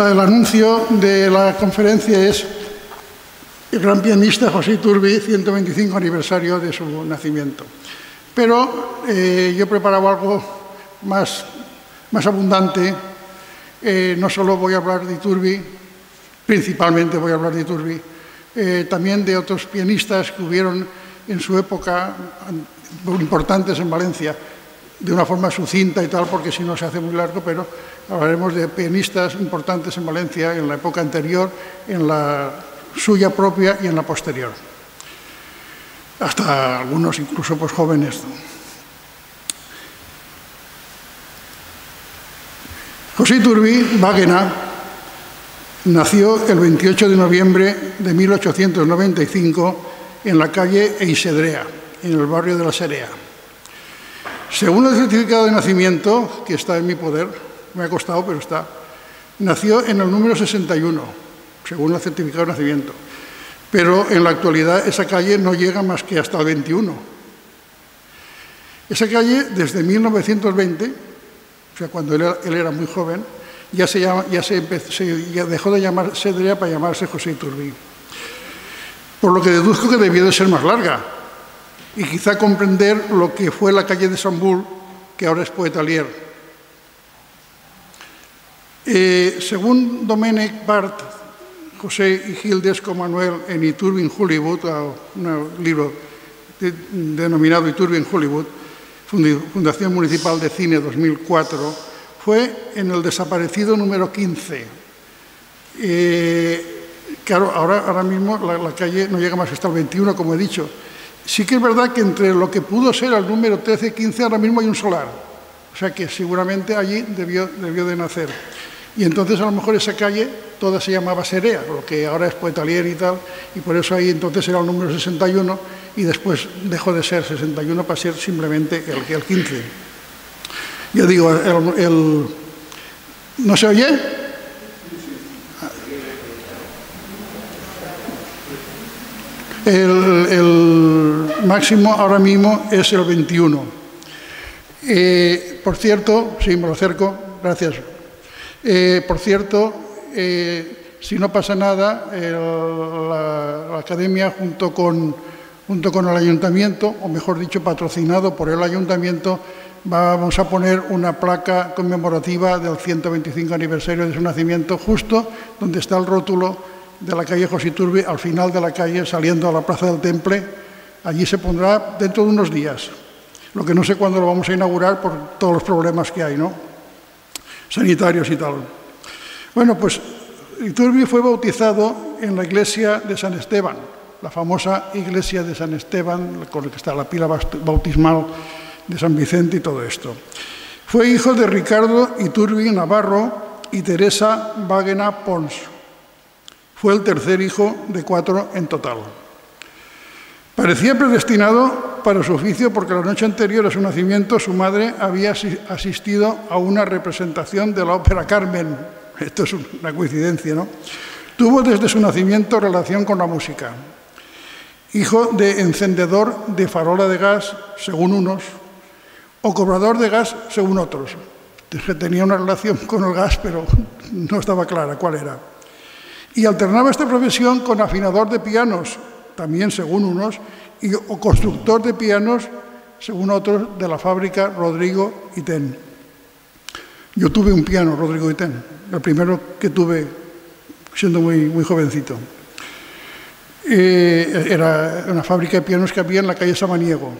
el anuncio de la conferencia es el gran pianista José Iturbi, 125 aniversario de su nacimiento. Pero yo he preparado algo más abundante. No solo voy a hablar de Iturbi, principalmente voy a hablar de Iturbi, también de otros pianistas que hubieron en su época importantes en Valencia, de una forma sucinta y tal, porque si no se hace muy largo, pero hablaremos de pianistas importantes en Valencia en la época anterior, en la suya propia y en la posterior. Hasta algunos incluso pues jóvenes. José Iturbi Baguena nació el 28 de noviembre de 1895 en la calle Eisedrea, en el barrio de La Serea. Según el certificado de nacimiento, que está en mi poder, me ha costado, pero está, nació en el número 61, según el certificado de nacimiento. Pero en la actualidad esa calle no llega más que hasta el 21. Esa calle, desde 1920, o sea, cuando él era muy joven, ya dejó de llamar Sedrea para llamarse José Iturbi. Por lo que deduzco que debió de ser más larga y quizá comprender lo que fue la calle de Sant Bul, que ahora es Poetalier. Según Domènec Bart, José y Gildesco Manuel en Iturbi en Hollywood, un libro denominado Iturbi en Hollywood, Fundación Municipal de Cine 2004, fue en el desaparecido número 15. Claro, ahora mismo la calle no llega más hasta el 21, como he dicho. Sí que es verdad que entre lo que pudo ser el número 13 y 15, ahora mismo hay un solar. O sea que seguramente allí debió de nacer. Y entonces a lo mejor esa calle toda se llamaba Serea, lo que ahora es Poetalier y tal, y por eso ahí entonces era el número 61 y después dejó de ser 61 para ser simplemente el 15. Yo digo, ¿no se oye? El máximo ahora mismo es el 21. Por cierto, sí, me lo acerco, gracias. Por cierto, si no pasa nada, la Academia junto con el Ayuntamiento, o mejor dicho, patrocinado por el Ayuntamiento, vamos a poner una placa conmemorativa del 125 aniversario de su nacimiento, justo donde está el rótulo de la calle José Iturbi, al final de la calle, saliendo a la Plaza del Temple. Allí se pondrá dentro de unos días, lo que no sé cuándo lo vamos a inaugurar por todos los problemas que hay, ¿no?, sanitarios y tal. Bueno, pues Iturbi fue bautizado en la iglesia de San Esteban, la famosa iglesia de San Esteban, con la que está la pila bautismal de San Vicente y todo esto. Fue hijo de Ricardo Iturbi Navarro y Teresa Baguena Pons. Fue el tercer hijo de 4 en total. Parecía predestinado para su oficio, porque la noche anterior a su nacimiento su madre había asistido a una representación de la ópera Carmen. Esto es una coincidencia, ¿no? Tuvo desde su nacimiento relación con la música. Hijo de encendedor de farola de gas, según unos, o cobrador de gas, según otros. Tenía una relación con el gas, pero no estaba clara cuál era. Y alternaba esta profesión con afinador de pianos, también según unos, o constructor de pianos, según otros, de la fábrica Rodrigo Iten. Yo tuve un piano Rodrigo Iten, el primero que tuve siendo muy jovencito. Era una fábrica de pianos que había en la calle Samaniego.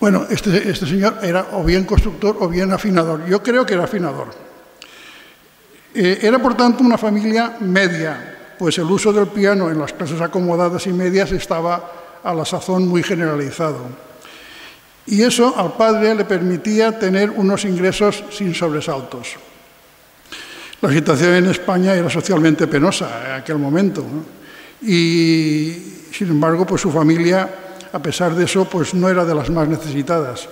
Bueno, este señor era o bien constructor o bien afinador. Yo creo que era afinador. Era, por tanto, una familia media, pues el uso del piano en las clases acomodadas y medias estaba a la sazón muy generalizado. Y eso al padre le permitía tener unos ingresos sin sobresaltos. La situación en España era socialmente penosa en aquel momento, ¿no? Y, sin embargo, pues su familia, a pesar de eso, pues no era de las más necesitadas.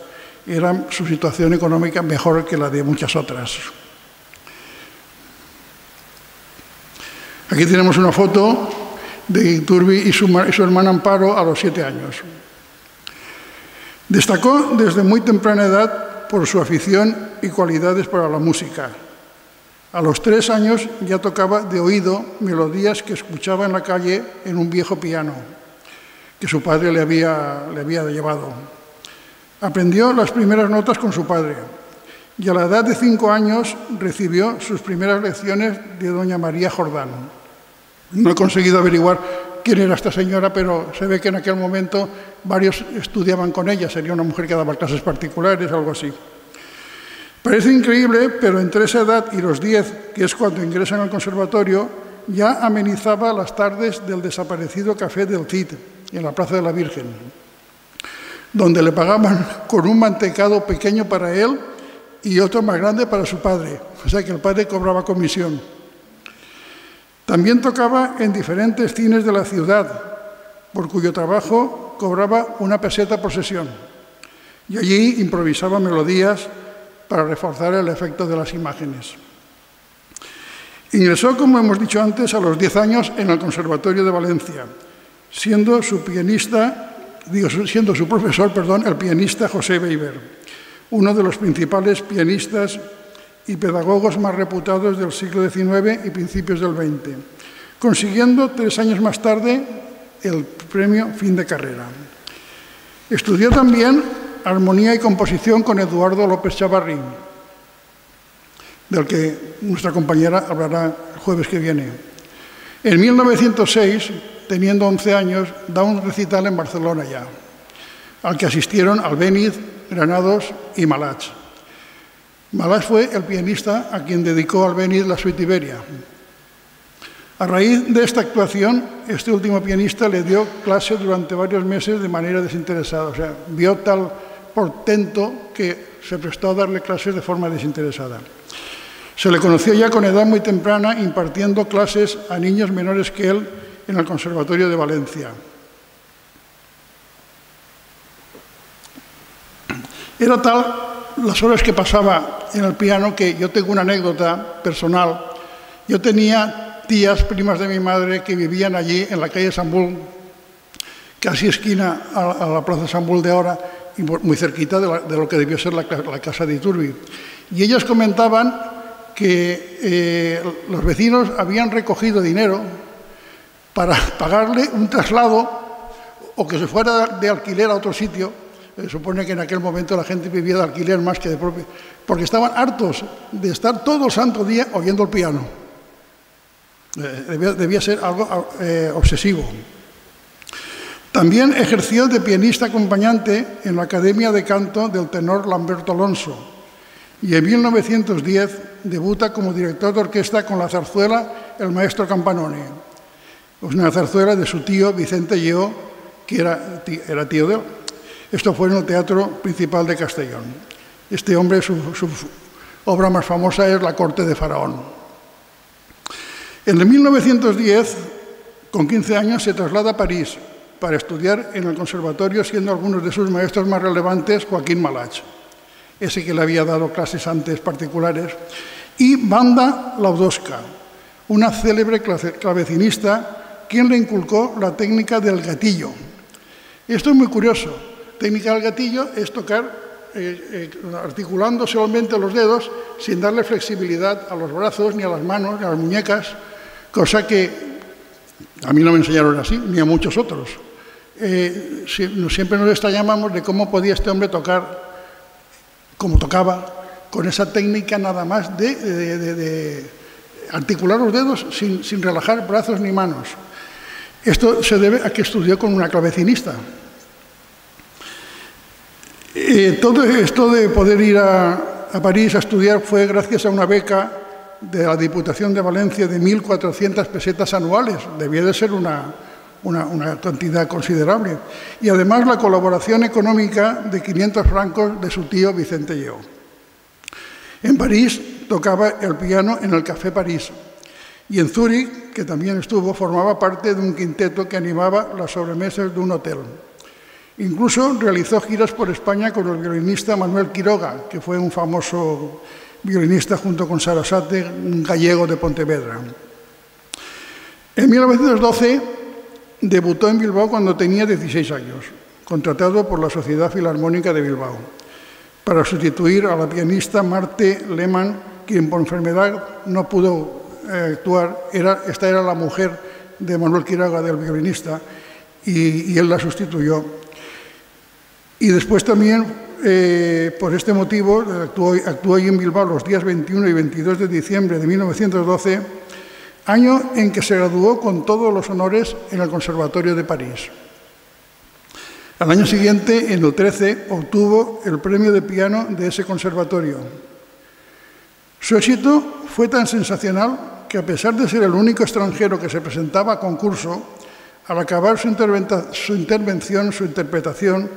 Era su situación económica mejor que la de muchas otras. Aquí tenemos una foto de Iturbi y su hermana Amparo a los 7 años. Destacó desde muy temprana edad por su afición y cualidades para la música. A los 3 años ya tocaba de oído melodías que escuchaba en la calle en un viejo piano que su padre le había llevado. Aprendió las primeras notas con su padre y a la edad de 5 años recibió sus primeras lecciones de doña María Jordán. No he conseguido averiguar quién era esta señora, pero se ve que en aquel momento varios estudiaban con ella. Sería una mujer que daba clases particulares, algo así. Parece increíble, pero entre esa edad y los 10, que es cuando ingresan al conservatorio, ya amenizaba las tardes del desaparecido Café del Cid, en la Plaza de la Virgen, donde le pagaban con un mantecado pequeño para él y otro más grande para su padre. O sea que el padre cobraba comisión. También tocaba en diferentes cines de la ciudad, por cuyo trabajo cobraba una peseta por sesión. Y allí improvisaba melodías para reforzar el efecto de las imágenes. Ingresó, como hemos dicho antes, a los 10 años en el Conservatorio de Valencia, siendo su profesor, el pianista José Weber, uno de los principales pianistas y pedagogos más reputados del siglo XIX y principios del XX, consiguiendo 3 años más tarde el premio Fin de Carrera. Estudió también armonía y composición con Eduardo López Chavarrín, del que nuestra compañera hablará el jueves que viene. En 1906, teniendo 11 años, da un recital en Barcelona ya, al que asistieron Albéniz, Granados y Malats. Malats fue el pianista a quien dedicó Albéniz la Suite Iberia. A raíz de esta actuación, este último pianista le dio clase durante varios meses de manera desinteresada. O sea, vio tal portento que se prestó a darle clases de forma desinteresada. Se le conoció ya con edad muy temprana impartiendo clases a niños menores que él en el Conservatorio de Valencia. Era tal las horas que pasaba en el piano, que yo tengo una anécdota personal. Yo tenía tías, primas de mi madre, que vivían allí en la calle San Bull, casi esquina a la plaza San Bull de ahora, y muy cerquita de lo que debió ser la casa de Iturbi. Y ellas comentaban que los vecinos habían recogido dinero para pagarle un traslado o que se fuera de alquiler a otro sitio. Se supone que en aquel momento la gente vivía de alquiler más que de propio, porque estaban hartos de estar todo el santo día oyendo el piano. Debía ser algo obsesivo. También ejerció de pianista acompañante en la Academia de Canto del tenor Lamberto Alonso y en 1910 debuta como director de orquesta con la zarzuela El maestro Campanone, una zarzuela de su tío Vicente Lleó, que era tío de él. Esto fue en el Teatro Principal de Castellón. Este hombre, su obra más famosa es La corte de Faraón. En el 1910, con 15 años, se traslada a París para estudiar en el conservatorio, siendo algunos de sus maestros más relevantes Joaquín Malach, ese que le había dado clases antes particulares, y Wanda Laudowska, una célebre clavecinista, quien le inculcó la técnica del gatillo. Esto es muy curioso. Técnica del gatillo es tocar articulando solamente los dedos, sin darle flexibilidad a los brazos, ni a las manos, ni a las muñecas, cosa que a mí no me enseñaron así, ni a muchos otros. Siempre nos extrañábamos de cómo podía este hombre tocar como tocaba, con esa técnica nada más de articular los dedos sin relajar brazos ni manos. Esto se debe a que estudió con una clavecinista. Todo esto de poder ir a París a estudiar fue gracias a una beca de la Diputación de Valencia de 1.400 pesetas anuales. Debía de ser una cantidad considerable. Y además la colaboración económica de 500 francos de su tío Vicente Lleó. En París tocaba el piano en el Café París. Y en Zúrich, que también estuvo, formaba parte de un quinteto que animaba las sobremesas de un hotel. Incluso realizó giras por España con el violinista Manuel Quiroga, que fue un famoso violinista junto con Sarasate, un gallego de Pontevedra. En 1912 debutó en Bilbao cuando tenía 16 años, contratado por la Sociedad Filarmónica de Bilbao, para sustituir a la pianista Marte Lehmann, quien por enfermedad no pudo actuar, esta era la mujer de Manuel Quiroga, del violinista, y él la sustituyó. Y después también, por este motivo, actuó allí en Bilbao los días 21 y 22 de diciembre de 1912, año en que se graduó con todos los honores en el Conservatorio de París. Al año siguiente, en el 13, obtuvo el premio de piano de ese conservatorio. Su éxito fue tan sensacional que, a pesar de ser el único extranjero que se presentaba a concurso, al acabar su interpretación,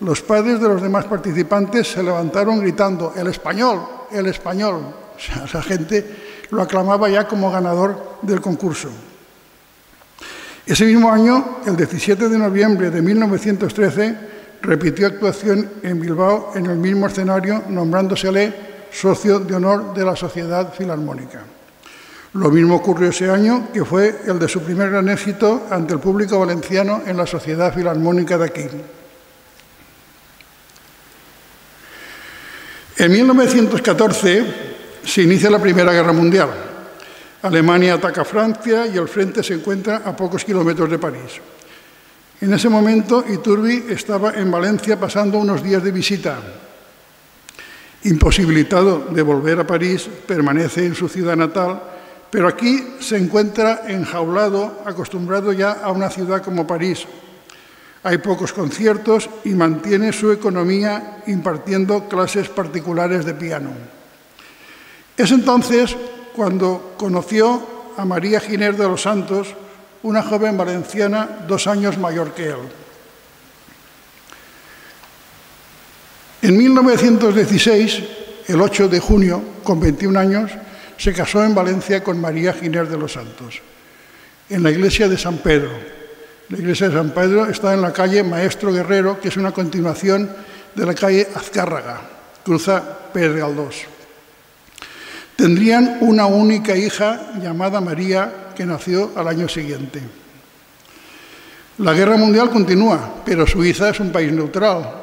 los padres de los demás participantes se levantaron gritando «¡El español! ¡El español!». O sea, la gente lo aclamaba ya como ganador del concurso. Ese mismo año, el 17 de noviembre de 1913, repitió actuación en Bilbao en el mismo escenario, nombrándosele socio de honor de la Sociedad Filarmónica. Lo mismo ocurrió ese año, que fue el de su primer gran éxito ante el público valenciano en la Sociedad Filarmónica de aquí. En 1914 se inicia la Primera Guerra Mundial. Alemania ataca a Francia y el frente se encuentra a pocos kilómetros de París. En ese momento, Iturbi estaba en Valencia pasando unos días de visita. Imposibilitado de volver a París, permanece en su ciudad natal, pero aquí se encuentra enjaulado, acostumbrado ya a una ciudad como París. Hay pocos conciertos y mantiene su economía impartiendo clases particulares de piano. Es entonces cuando conoció a María Ginés de los Santos, una joven valenciana 2 años mayor que él. En 1916, el 8 de junio, con 21 años, se casó en Valencia con María Ginés de los Santos, en la iglesia de San Pedro. La iglesia de San Pedro está en la calle Maestro Guerrero, que es una continuación de la calle Azcárraga, cruza Pedregaldós. Tendrían una única hija llamada María, que nació al año siguiente. La guerra mundial continúa, pero Suiza es un país neutral.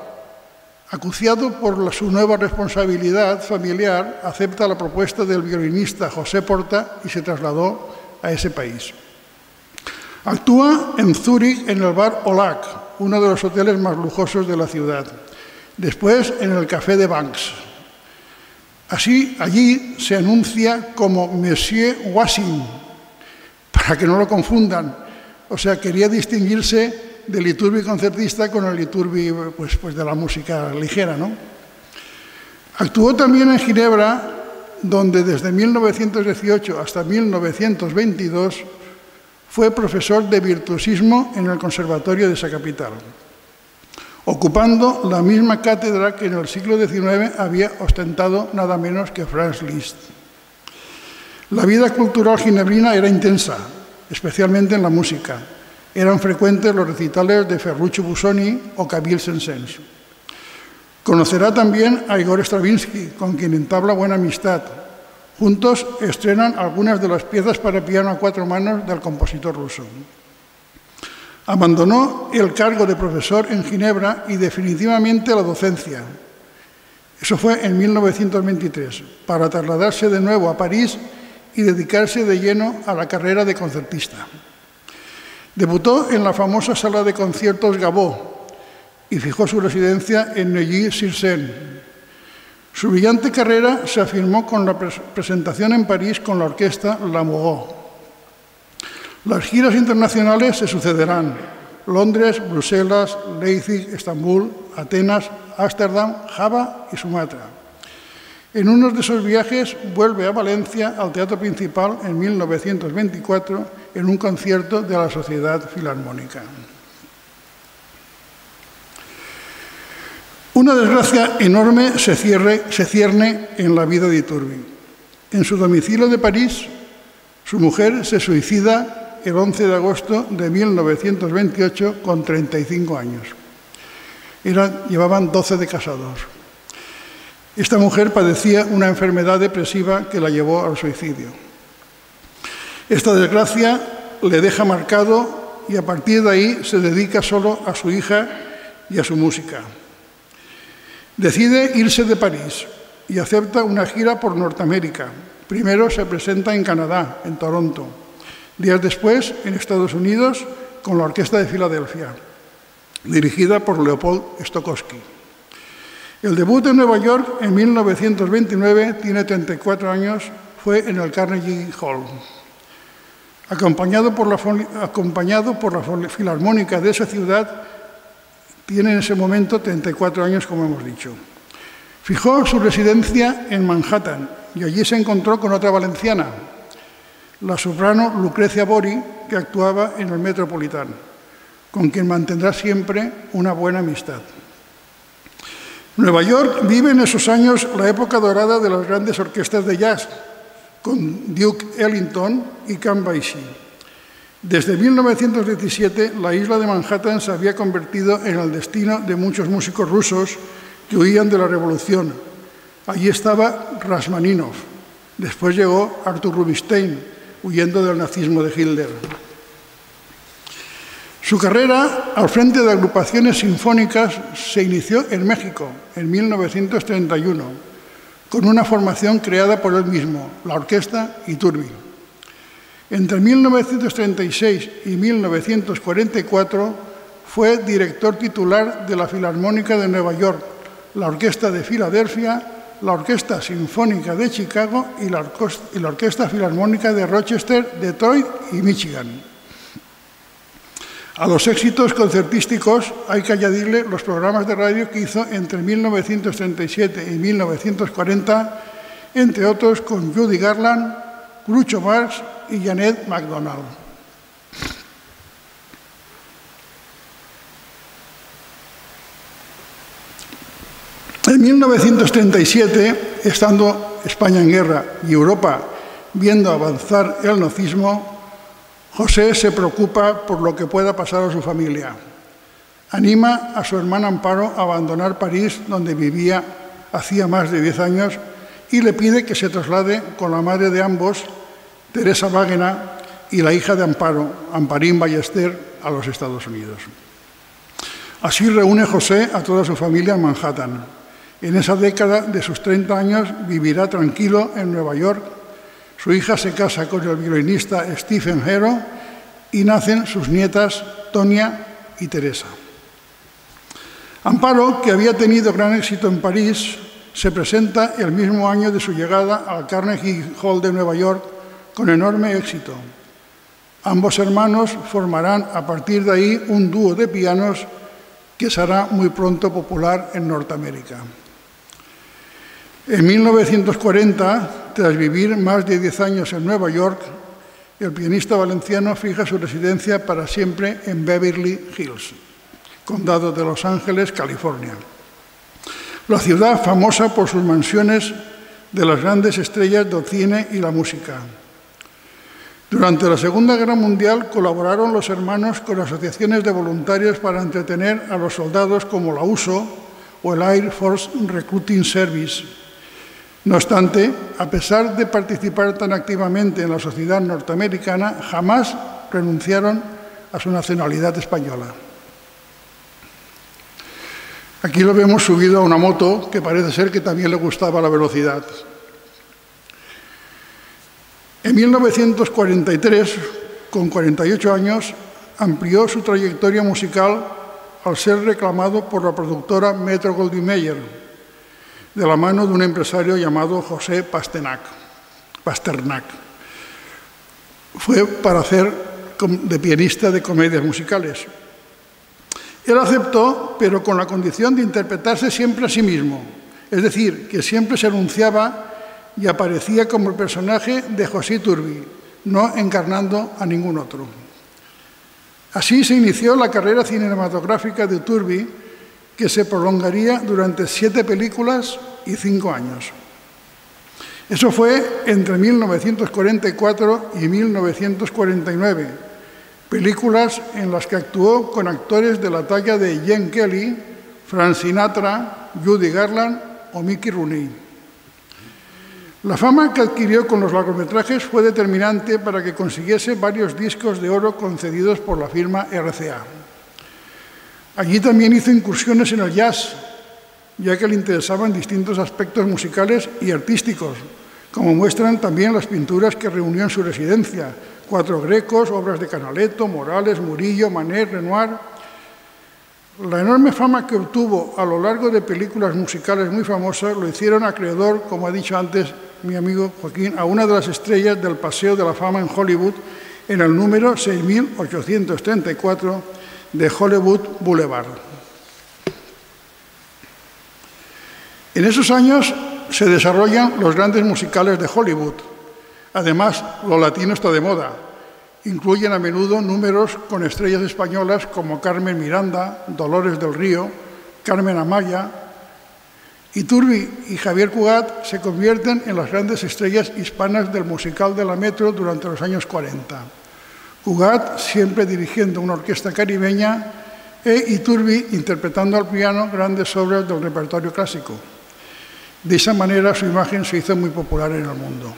Acuciado por su nueva responsabilidad familiar, acepta la propuesta del violinista José Porta y se trasladó a ese país. Actúa en Zúrich en el bar Olac, uno de los hoteles más lujosos de la ciudad. Después en el Café de Banks. Allí se anuncia como Monsieur Wassin, para que no lo confundan. O sea, quería distinguirse del Iturbi concertista con el Iturbi pues de la música ligera, ¿no? Actuó también en Ginebra, donde desde 1918 hasta 1922 fue profesor de virtuosismo en el Conservatorio de esa capital, ocupando la misma cátedra que en el siglo XIX había ostentado nada menos que Franz Liszt. La vida cultural ginebrina era intensa, especialmente en la música. Eran frecuentes los recitales de Ferruccio Busoni o Camille Saint-Saëns. Conocerá también a Igor Stravinsky, con quien entabla buena amistad. Juntos estrenan algunas de las piezas para piano a 4 manos del compositor ruso. Abandonó el cargo de profesor en Ginebra y definitivamente la docencia. Eso fue en 1923, para trasladarse de nuevo a París y dedicarse de lleno a la carrera de concertista. Debutó en la famosa sala de conciertos Gavot y fijó su residencia en Neuilly-sur-Seine. Su brillante carrera se afirmó con la presentación en París con la orquesta Lamoureux. Las giras internacionales se sucederán: Londres, Bruselas, Leipzig, Estambul, Atenas, Ámsterdam, Java y Sumatra. En uno de esos viajes vuelve a Valencia, al Teatro Principal, en 1924, en un concierto de la Sociedad Filarmónica. Una desgracia enorme se cierne en la vida de Iturbi. En su domicilio de París, su mujer se suicida el 11 de agosto de 1928, con 35 años. Llevaban 12 de casados. Esta mujer padecía una enfermedad depresiva que la llevó al suicidio. Esta desgracia le deja marcado y a partir de ahí se dedica solo a su hija y a su música. Decide irse de París y acepta una gira por Norteamérica. Primero se presenta en Canadá, en Toronto. Días después, en Estados Unidos, con la Orquesta de Filadelfia, dirigida por Leopold Stokowski. El debut en Nueva York en 1929, tiene 34 años, fue en el Carnegie Hall. Acompañado por la Filarmónica de esa ciudad, tiene en ese momento 34 años, como hemos dicho. Fijó su residencia en Manhattan y allí se encontró con otra valenciana, la soprano Lucrecia Bori, que actuaba en el Metropolitan, con quien mantendrá siempre una buena amistad. Nueva York vive en esos años la época dorada de las grandes orquestas de jazz, con Duke Ellington y Count Basie. Desde 1917, la isla de Manhattan se había convertido en el destino de muchos músicos rusos que huían de la revolución. Allí estaba Rachmaninoff. Después llegó Arthur Rubinstein, huyendo del nazismo de Hitler. Su carrera al frente de agrupaciones sinfónicas se inició en México, en 1931, con una formación creada por él mismo, la Orquesta Iturbi. Entre 1936 y 1944 fue director titular de la Filarmónica de Nueva York, la Orquesta de Filadelfia, la Orquesta Sinfónica de Chicago y la Orquesta Filarmónica de Rochester, Detroit y Michigan. A los éxitos concertísticos hay que añadirle los programas de radio que hizo entre 1937 y 1940, entre otros con Judy Garland, Groucho Marx y Janet MacDonald. En 1937, estando España en guerra y Europa viendo avanzar el nazismo, José se preocupa por lo que pueda pasar a su familia. Anima a su hermana Amparo a abandonar París, donde vivía hacía más de 10 años, y le pide que se traslade con la madre de ambos, Teresa Vágena, y la hija de Amparo, Amparín Ballester, a los Estados Unidos. Así reúne José a toda su familia en Manhattan. En esa década de sus 30 años vivirá tranquilo en Nueva York. Su hija se casa con el violinista Stephen Hero y nacen sus nietas Tonia y Teresa. Amparo, que había tenido gran éxito en París, se presenta el mismo año de su llegada al Carnegie Hall de Nueva York con enorme éxito. Ambos hermanos formarán a partir de ahí un dúo de pianos que será muy pronto popular en Norteamérica. En 1940, tras vivir más de 10 años en Nueva York, el pianista valenciano fija su residencia para siempre en Beverly Hills, condado de Los Ángeles, California. La ciudad famosa por sus mansiones de las grandes estrellas del cine y la música. Durante la Segunda Guerra Mundial colaboraron los hermanos con asociaciones de voluntarios para entretener a los soldados como la USO o el Air Force Recruiting Service. No obstante, a pesar de participar tan activamente en la sociedad norteamericana, jamás renunciaron a su nacionalidad española. Aquí lo vemos subido a una moto que parece ser que también le gustaba la velocidad. En 1943, con 48 años, amplió su trayectoria musical al ser reclamado por la productora Metro-Goldwyn-Mayer, de la mano de un empresario llamado José Pasternak. Fue para hacer de pianista de comedias musicales. Él aceptó, pero con la condición de interpretarse siempre a sí mismo, es decir, que siempre se anunciaba y aparecía como el personaje de José Iturbi, no encarnando a ningún otro. Así se inició la carrera cinematográfica de Iturbi, que se prolongaría durante 7 películas y 5 años. Eso fue entre 1944 y 1949, películas en las que actuó con actores de la talla de Gene Kelly, Frank Sinatra, Judy Garland o Mickey Rooney. La fama que adquirió con los largometrajes fue determinante para que consiguiese varios discos de oro concedidos por la firma RCA. Allí también hizo incursiones en el jazz, ya que le interesaban distintos aspectos musicales y artísticos, como muestran también las pinturas que reunió en su residencia, cuadros grecos, obras de Canaletto, Morales, Murillo, Manet, Renoir. La enorme fama que obtuvo a lo largo de películas musicales muy famosas lo hicieron acreedor, como ha dicho antes mi amigo Joaquín, a una de las estrellas del Paseo de la Fama en Hollywood, en el número 6834 de Hollywood Boulevard. En esos años se desarrollan los grandes musicales de Hollywood. Además, lo latino está de moda. Incluyen a menudo números con estrellas españolas como Carmen Miranda, Dolores del Río, Carmen Amaya. Iturbi y Javier Cugat se convierten en las grandes estrellas hispanas del musical de la Metro durante los años 40. Cugat siempre dirigiendo una orquesta caribeña e Iturbi interpretando al piano grandes obras del repertorio clásico. De esa manera su imagen se hizo muy popular en el mundo.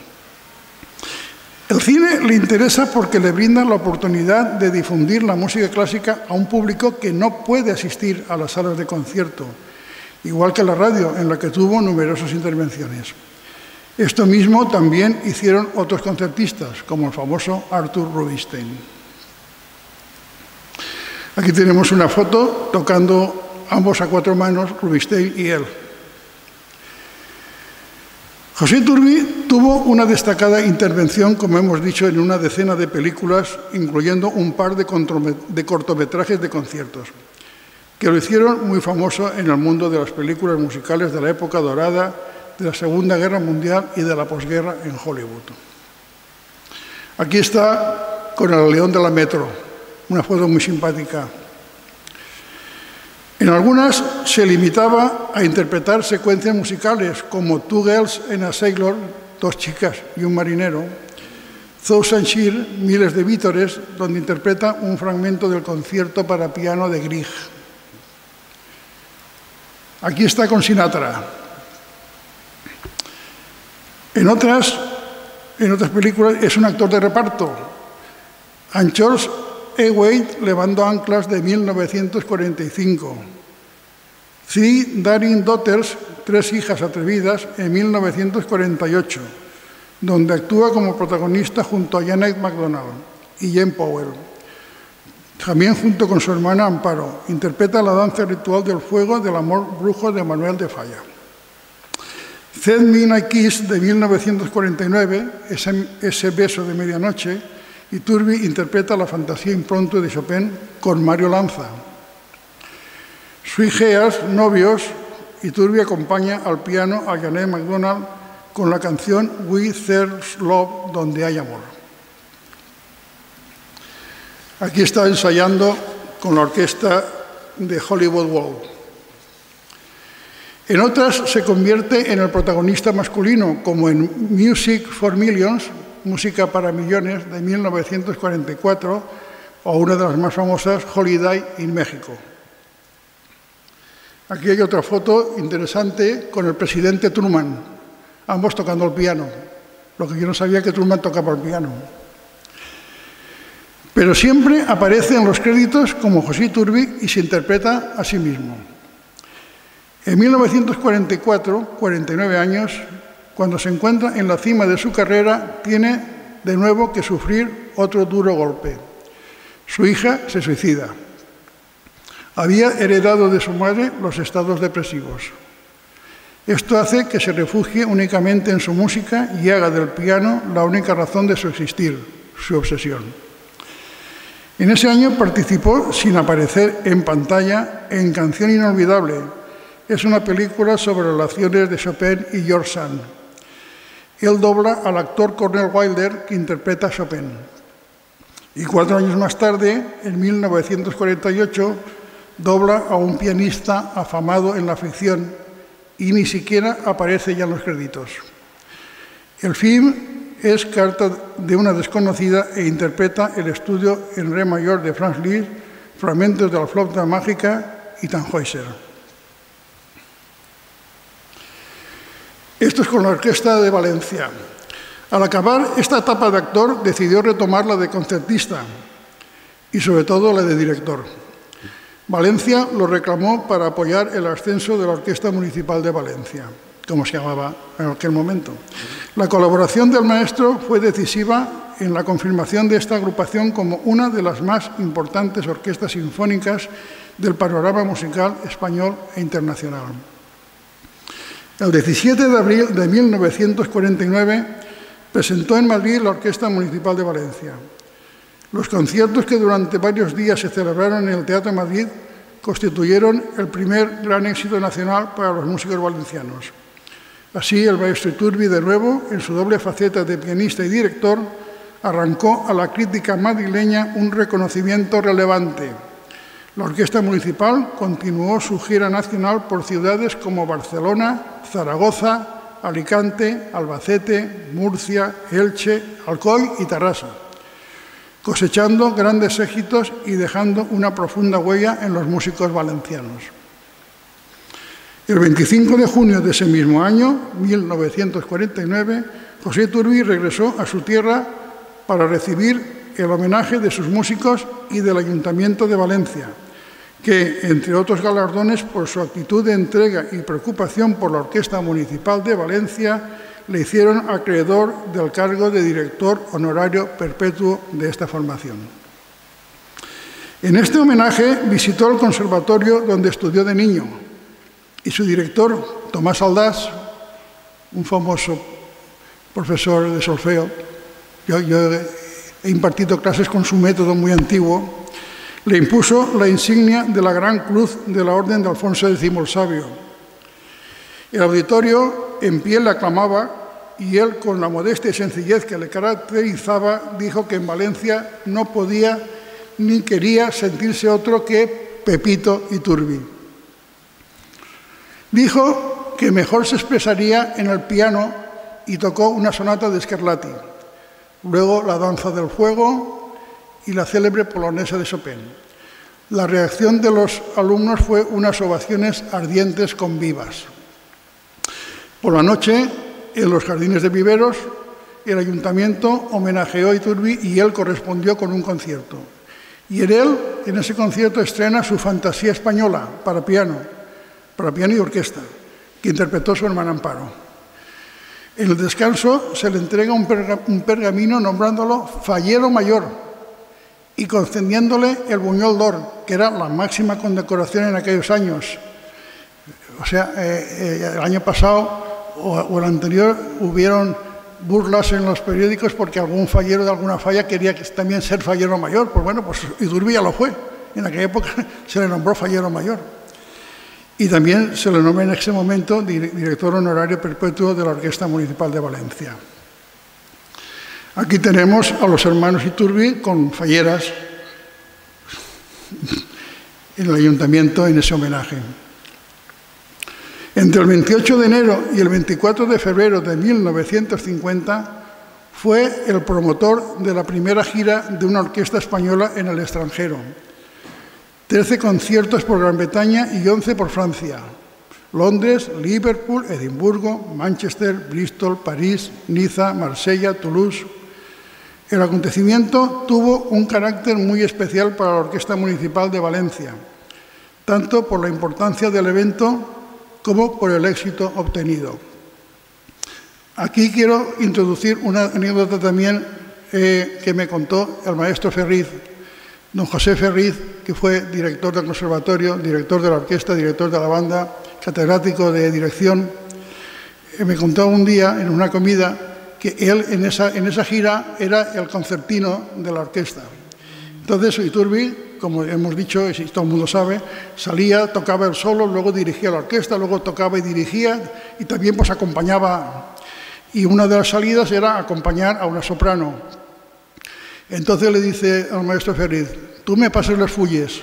El cine le interesa porque le brinda la oportunidad de difundir la música clásica a un público que no puede asistir a las salas de concierto, igual que la radio, en la que tuvo numerosas intervenciones. Esto mismo también hicieron otros concertistas, como el famoso Arthur Rubinstein. Aquí tenemos una foto tocando ambos a cuatro manos, Rubinstein y él. José Iturbi tuvo una destacada intervención, como hemos dicho, en una decena de películas, incluyendo un par de cortometrajes de conciertos, que lo hicieron muy famoso en el mundo de las películas musicales de la época dorada, de la Segunda Guerra Mundial y de la posguerra en Hollywood. Aquí está con el León de la Metro, una foto muy simpática. En algunas se limitaba a interpretar secuencias musicales, como Two Girls and a Sailor, dos chicas y un marinero, Thousand Years, Miles de Vítores, donde interpreta un fragmento del concierto para piano de Grieg. Aquí está con Sinatra. En otras películas es un actor de reparto. Anchors E. Wade, Levando Anclas, de 1945. Three Daring Daughters, Tres Hijas Atrevidas, en 1948, donde actúa como protagonista junto a Janet MacDonald y Jane Powell. También junto con su hermana Amparo, interpreta la danza ritual del fuego del amor brujo de Manuel de Falla. Ten Midnight Kiss, de 1949, ese beso de medianoche, Iturbi interpreta la fantasía impromptu de Chopin con Mario Lanza. Sui Geas, Novios, Iturbi acompaña al piano a Janet MacDonald con la canción We There's Love, donde hay amor. Aquí está ensayando con la orquesta de Hollywood Bowl. En otras se convierte en el protagonista masculino, como en Music for Millions, Música para Millones, de 1944, o una de las más famosas, Holiday in México. Aquí hay otra foto interesante con el presidente Truman, ambos tocando el piano. Lo que yo no sabía, que Truman tocaba el piano. Pero siempre aparece en los créditos como José Iturbi y se interpreta a sí mismo. En 1944, 49 años, cuando se encuentra en la cima de su carrera, tiene de nuevo que sufrir otro duro golpe. Su hija se suicida. Había heredado de su madre los estados depresivos. Esto hace que se refugie únicamente en su música y haga del piano la única razón de su existir, su obsesión. En ese año participó, sin aparecer en pantalla, en Canción Inolvidable. Es una película sobre relaciones de Chopin y George Sand. Él dobla al actor Cornel Wilder, que interpreta a Chopin. Y 4 años más tarde, en 1948, dobla a un pianista afamado en la ficción y ni siquiera aparece ya en los créditos. El film es Carta de una desconocida e interpreta el estudio en re mayor de Franz Liszt, fragmentos de la flauta mágica y Tannhäuser. Esto es con la Orquesta de Valencia. Al acabar esta etapa de actor, decidió retomar la de concertista y, sobre todo, la de director. Valencia lo reclamó para apoyar el ascenso de la Orquesta Municipal de Valencia, como se llamaba en aquel momento. La colaboración del maestro fue decisiva en la confirmación de esta agrupación como una de las más importantes orquestas sinfónicas del panorama musical español e internacional. El 17 de abril de 1949 presentó en Madrid la Orquesta Municipal de Valencia. Los conciertos, que durante varios días se celebraron en el Teatro Madrid, constituyeron el primer gran éxito nacional para los músicos valencianos. Así, el maestro Iturbi, de nuevo, en su doble faceta de pianista y director, arrancó a la crítica madrileña un reconocimiento relevante. La Orquesta Municipal continuó su gira nacional por ciudades como Barcelona, Zaragoza, Alicante, Albacete, Murcia, Elche, Alcoy y Tarrasa, cosechando grandes éxitos y dejando una profunda huella en los músicos valencianos. El 25 de junio de ese mismo año, 1949, José Iturbi regresó a su tierra para recibir el homenaje de sus músicos y del Ayuntamiento de Valencia, que, entre otros galardones, por su actitud de entrega y preocupación por la Orquesta Municipal de Valencia, le hicieron acreedor del cargo de director honorario perpetuo de esta formación. En este homenaje visitó el conservatorio donde estudió de niño, y su director, Tomás Aldás, un famoso profesor de solfeo, yo he impartido clases con su método muy antiguo, le impuso la insignia de la Gran Cruz de la Orden de Alfonso X el Sabio. El auditorio en pie le aclamaba y él, con la modestia y sencillez que le caracterizaba, dijo que en Valencia no podía ni quería sentirse otro que Pepito Iturbi. Dijo que mejor se expresaría en el piano y tocó una sonata de Scarlatti, luego la Danza del Fuego y la célebre polonesa de Chopin. La reacción de los alumnos fue unas ovaciones ardientes con vivas. Por la noche, en los jardines de Viveros, el ayuntamiento homenajeó a Iturbi y él correspondió con un concierto. Y en ese concierto, estrena su Fantasía Española para piano y orquesta, que interpretó su hermana Amparo. En el descanso se le entrega un pergamino nombrándolo fallero mayor, y concediéndole el Buñol d'Or, que era la máxima condecoración en aquellos años. O sea, el año pasado o el anterior hubieron burlas en los periódicos porque algún fallero de alguna falla quería también ser fallero mayor. Pues bueno, pues Iturbi ya lo fue. En aquella época se le nombró fallero mayor. Y también se le nombró en ese momento director honorario perpetuo de la Orquesta Municipal de Valencia. Aquí tenemos a los hermanos Iturbi con falleras en el ayuntamiento en ese homenaje. Entre el 28 de enero y el 24 de febrero de 1950 fue el promotor de la primera gira de una orquesta española en el extranjero. 13 conciertos por Gran Bretaña y 11 por Francia. Londres, Liverpool, Edimburgo, Manchester, Bristol, París, Niza, Marsella, Toulouse. El acontecimiento tuvo un carácter muy especial para la Orquesta Municipal de Valencia, tanto por la importancia del evento como por el éxito obtenido. Aquí quiero introducir una anécdota también que me contó el maestro Ferriz, don José Ferriz, que fue director del conservatorio, director de la orquesta, director de la banda, catedrático de dirección. Me contó un día en una comida que él en esa gira era el concertino de la orquesta. Entonces Iturbi, como hemos dicho, y todo el mundo sabe, salía, tocaba él solo, luego dirigía la orquesta, luego tocaba y dirigía, y también pues acompañaba. Y una de las salidas era acompañar a una soprano. Entonces le dice al maestro Ferriz: tú me pasas los fuelles.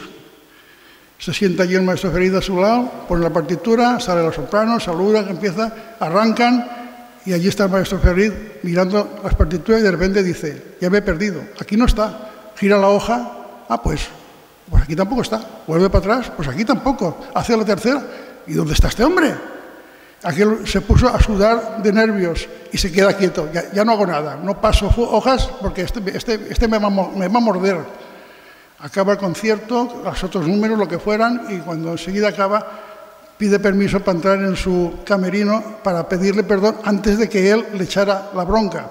Se sienta allí el maestro Ferriz a su lado, pone la partitura, sale la soprano, saludan, empieza, arrancan, y allí está el maestro Ferriz mirando las partituras y de repente dice: ya me he perdido, aquí no está. Gira la hoja, ah, pues aquí tampoco está. Vuelve para atrás, pues aquí tampoco. Hace la tercera, ¿y dónde está este hombre? Aquel se puso a sudar de nervios y se queda quieto. Ya no hago nada, no paso hojas porque este me va a morder. Acaba el concierto, los otros números, lo que fueran, y cuando enseguida acaba, pide permiso para entrar en su camerino para pedirle perdón antes de que él le echara la bronca.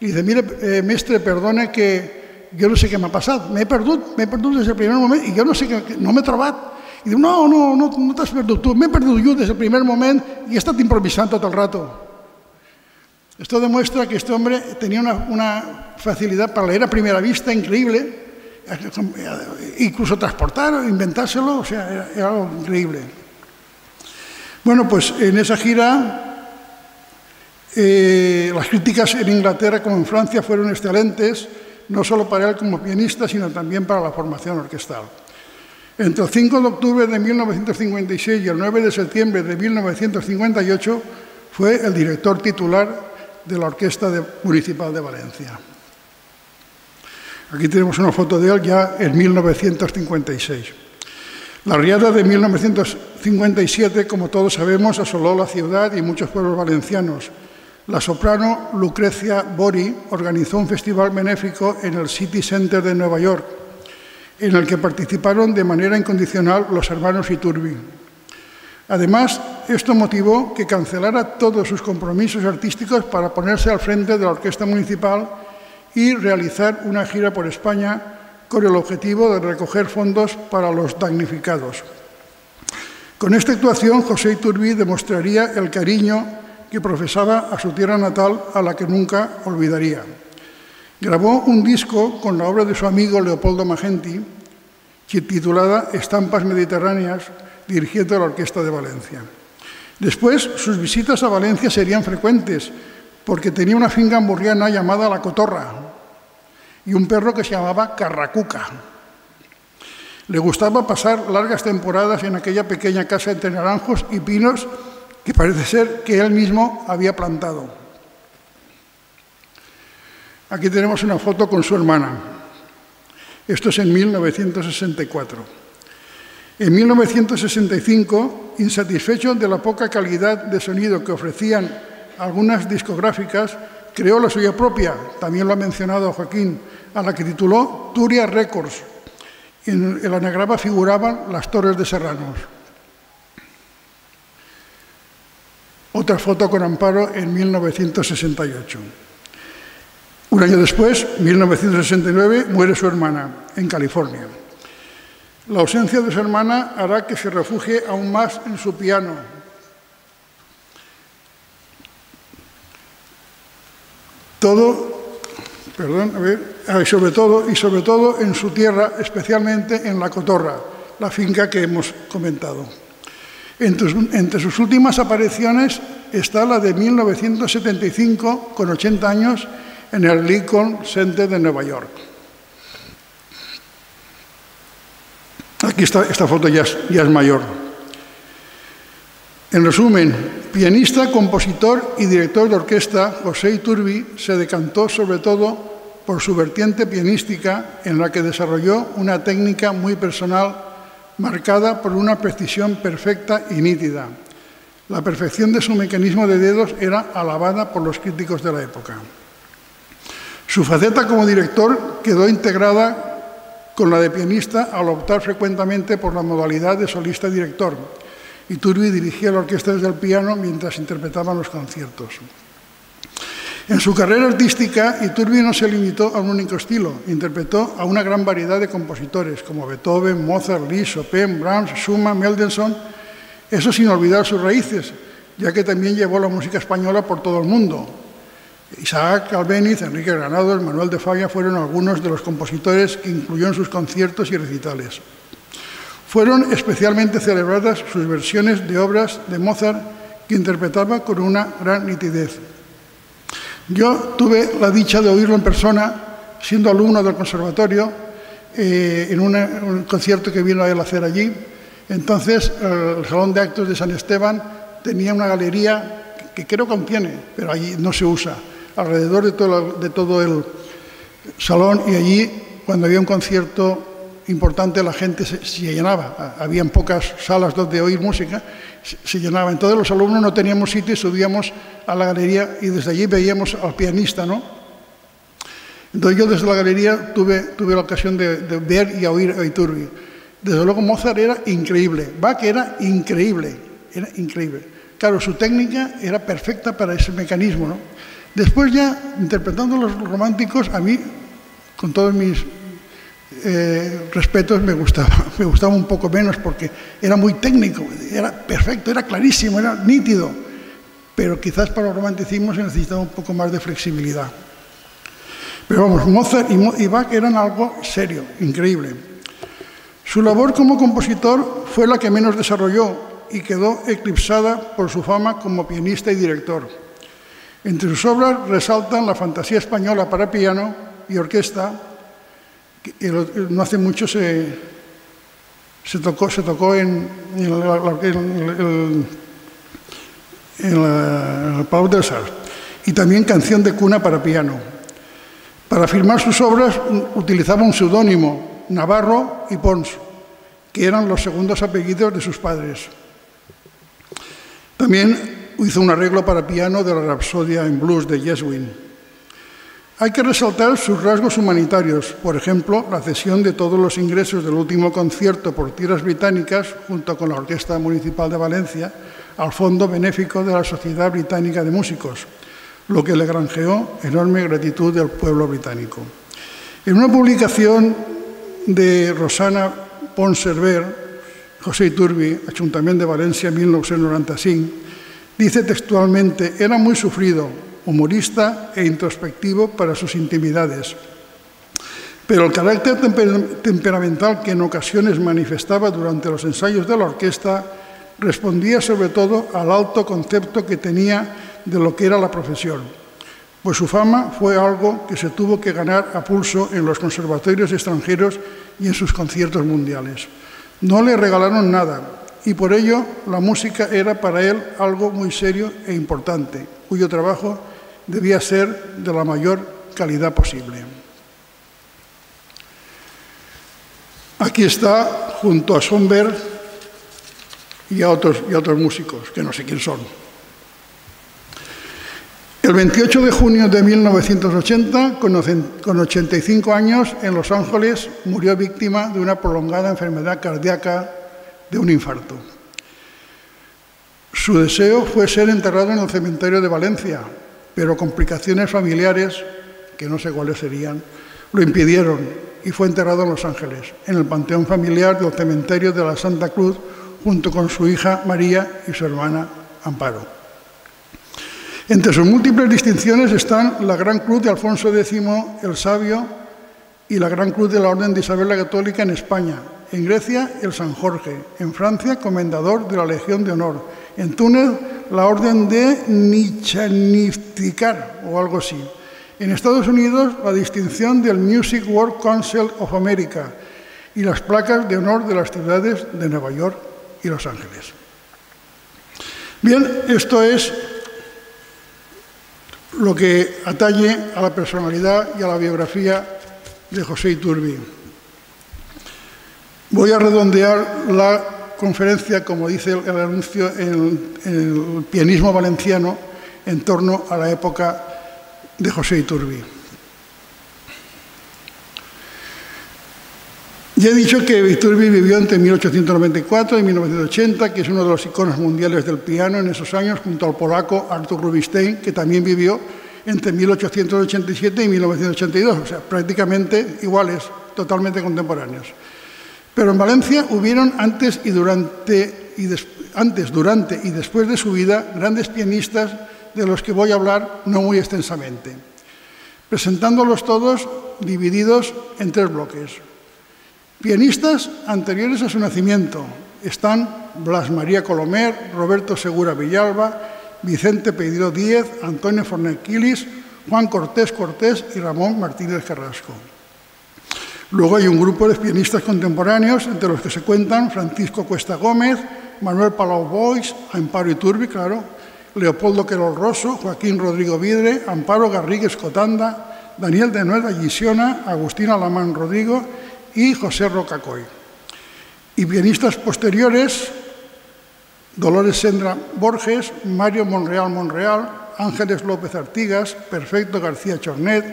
Y dice, mire, mestre, perdone que yo no sé qué me ha pasado. M'he perdut des del primer moment i jo no sé què, no m'he trobat. I diu, no t'has perdut tu, m'he perdut jo des del primer moment i he estat improvisant tot el rato. Esto demuestra que este hombre tenía una facilidad para leer a primera vista increíble, incluso transportar, inventárselo, o sea, era algo increíble. Bueno, pues en esa gira las críticas en Inglaterra como en Francia fueron excelentes, no solo para él como pianista, sino también para la formación orquestal. Entre el 5 de octubre de 1956 y el 9 de septiembre de 1958 fue el director titular de la Orquesta Municipal de Valencia. Aquí tenemos una foto de él ya en 1956. La riada de 1957, como todos sabemos, asoló la ciudad y muchos pueblos valencianos. La soprano Lucrecia Bori organizó un festival benéfico en el City Center de Nueva York, en el que participaron de manera incondicional los hermanos Iturbi. Además, esto motivó que cancelara todos sus compromisos artísticos para ponerse al frente de la Orquesta Municipal y realizar una gira por España con el objetivo de recoger fondos para los damnificados. Con esta actuación, José Iturbi demostraría el cariño que profesaba a su tierra natal, a la que nunca olvidaría. Grabó un disco con la obra de su amigo Leopoldo Magenti, titulada Estampas Mediterráneas, dirigiendo la Orquesta de Valencia. Después, sus visitas a Valencia serían frecuentes, porque tenía una finca murriana llamada La Cotorra y un perro que se llamaba Carracuca. Le gustaba pasar largas temporadas en aquella pequeña casa entre naranjos y pinos que parece ser que él mismo había plantado. Aquí tenemos una foto con su hermana. Esto es en 1964. En 1965, insatisfecho de la poca calidad de sonido que ofrecían algunas discográficas, creó la suya propia, también lo ha mencionado Joaquín, a la que tituló Turia Records. En el anagrama figuraban las Torres de Serranos. Otra foto con Amparo en 1968. Un año después, 1969, muere su hermana en California. La ausencia de su hermana hará que se refugie aún más en su piano. Sobre todo en su tierra, especialmente en La Cotorra, la finca que hemos comentado. Entre sus últimas apariciones está la de 1975, con 80 años, en el Lincoln Center de Nueva York. Aquí está, esta foto ya es mayor. En resumen, pianista, compositor y director de orquesta, José Iturbi se decantó sobre todo por su vertiente pianística, en la que desarrolló una técnica muy personal marcada por una precisión perfecta y nítida. La perfección de su mecanismo de dedos era alabada por los críticos de la época. Su faceta como director quedó integrada con la de pianista al optar frecuentemente por la modalidad de solista-director. Iturbi dirigía la orquesta desde el piano mientras interpretaban los conciertos. En su carrera artística, Iturbi no se limitó a un único estilo. Interpretó a una gran variedad de compositores, como Beethoven, Mozart, Liszt, Chopin, Brahms, Schumann, Mendelssohn. Eso sin olvidar sus raíces, ya que también llevó la música española por todo el mundo. Isaac Albéniz, Enrique Granados, Manuel de Falla fueron algunos de los compositores que incluyó en sus conciertos y recitales. Fueron especialmente celebradas sus versiones de obras de Mozart, que interpretaba con una gran nitidez. Yo tuve la dicha de oírlo en persona, siendo alumno del conservatorio, en un concierto que vino a él a hacer allí. Entonces, el Salón de Actos de San Esteban tenía una galería que creo contiene, pero allí no se usa, alrededor de todo el salón, y allí, cuando había un concierto importante, la gente se llenaba. Habían pocas salas donde oír música, se llenaba. Entonces los alumnos no teníamos sitio y subíamos a la galería y desde allí veíamos al pianista, ¿no? Entonces yo desde la galería tuve la ocasión de ver y oír a Iturbi. Desde luego Mozart era increíble, Bach era increíble, Claro, su técnica era perfecta para ese mecanismo, ¿no? Después ya, interpretando los románticos, a mí, con todos mis respetos, me gustaba un poco menos porque era muy técnico, era perfecto, era clarísimo, era nítido, pero quizás para los romanticismos se necesitaba un poco más de flexibilidad. Pero vamos, Mozart y Bach eran algo serio, increíble. Su labor como compositor fue la que menos desarrolló y quedó eclipsada por su fama como pianista y director. Entre sus obras resaltan la Fantasía española para piano y orquesta, que no hace mucho se tocó en el Palau dels Arts, y también Canción de cuna para piano. Para firmar sus obras utilizaba un seudónimo, Navarro y Pons, que eran los segundos apellidos de sus padres. También hizo un arreglo para piano de la Rapsodia en Blues de Jeswin. Hay que resaltar sus rasgos humanitarios, por ejemplo, la cesión de todos los ingresos del último concierto por tierras británicas, junto con la Orquesta Municipal de Valencia, al Fondo Benéfico de la Sociedad Británica de Músicos, lo que le granjeó enorme gratitud del pueblo británico. En una publicación de Rosana Ponsarver, José Iturbi, Ayuntamiento de Valencia, 1995, dice textualmente: era muy sufrido, humorista e introspectivo para sus intimidades, pero el carácter temperamental que en ocasiones manifestaba durante los ensayos de la orquesta respondía sobre todo al alto concepto que tenía de lo que era la profesión, pues su fama fue algo que se tuvo que ganar a pulso en los conservatorios extranjeros y en sus conciertos mundiales. No le regalaron nada y por ello la música era para él algo muy serio e importante, cuyo trabajo debía ser de la mayor calidad posible. Aquí está, junto a Schoenberg y a otros músicos, que no sé quién son. El 28 de junio de 1980, con 85 años, en Los Ángeles, murió víctima de una prolongada enfermedad cardíaca de un infarto. Su deseo fue ser enterrado en el cementerio de Valencia, pero complicaciones familiares, que no sé cuáles serían, lo impidieron y fue enterrado en Los Ángeles, en el panteón familiar del cementerio de la Santa Cruz, junto con su hija María y su hermana Amparo. Entre sus múltiples distinciones están la Gran Cruz de Alfonso X el Sabio y la Gran Cruz de la Orden de Isabel la Católica en España, en Grecia el San Jorge, en Francia Comendador de la Legión de Honor, en Túnez la Orden de Nichaniftikar o algo así, en Estados Unidos la distinción del Music World Council of America y las placas de honor de las ciudades de Nueva York y Los Ángeles. Bien, esto es lo que atañe a la personalidad y a la biografía de José Iturbi. Voy a redondear la conferencia, como dice el anuncio, el pianismo valenciano en torno a la época de José Iturbi. Ya he dicho que Iturbi vivió entre 1894 y 1980, que es uno de los iconos mundiales del piano en esos años, junto al polaco Artur Rubinstein, que también vivió entre 1887 y 1982, o sea, prácticamente iguales, totalmente contemporáneos. Pero en Valencia hubieron antes, durante y después de su vida grandes pianistas de los que voy a hablar no muy extensamente, presentándolos todos divididos en tres bloques. Pianistas anteriores a su nacimiento están Blas María Colomer, Roberto Segura Villalba, Vicente Peiró Díez, Antonio Fornells-Quilis, Juan Cortés Cortés y Ramón Martínez Carrasco. Luego hay un grupo de pianistas contemporáneos, entre los que se cuentan Francisco Cuesta Gómez, Manuel Palau Boix, Amparo Iturbi, claro, Leopoldo Querol Rosso, Joaquín Rodrigo Vidre, Amparo Garrigues Cotanda, Daniel de Nueva Gisiona, Agustín Alamán Rodrigo y José Rocacoy. Y pianistas posteriores, Dolores Sendra Borges, Mario Monreal Ángeles López Artigas, Perfecto García Chornet,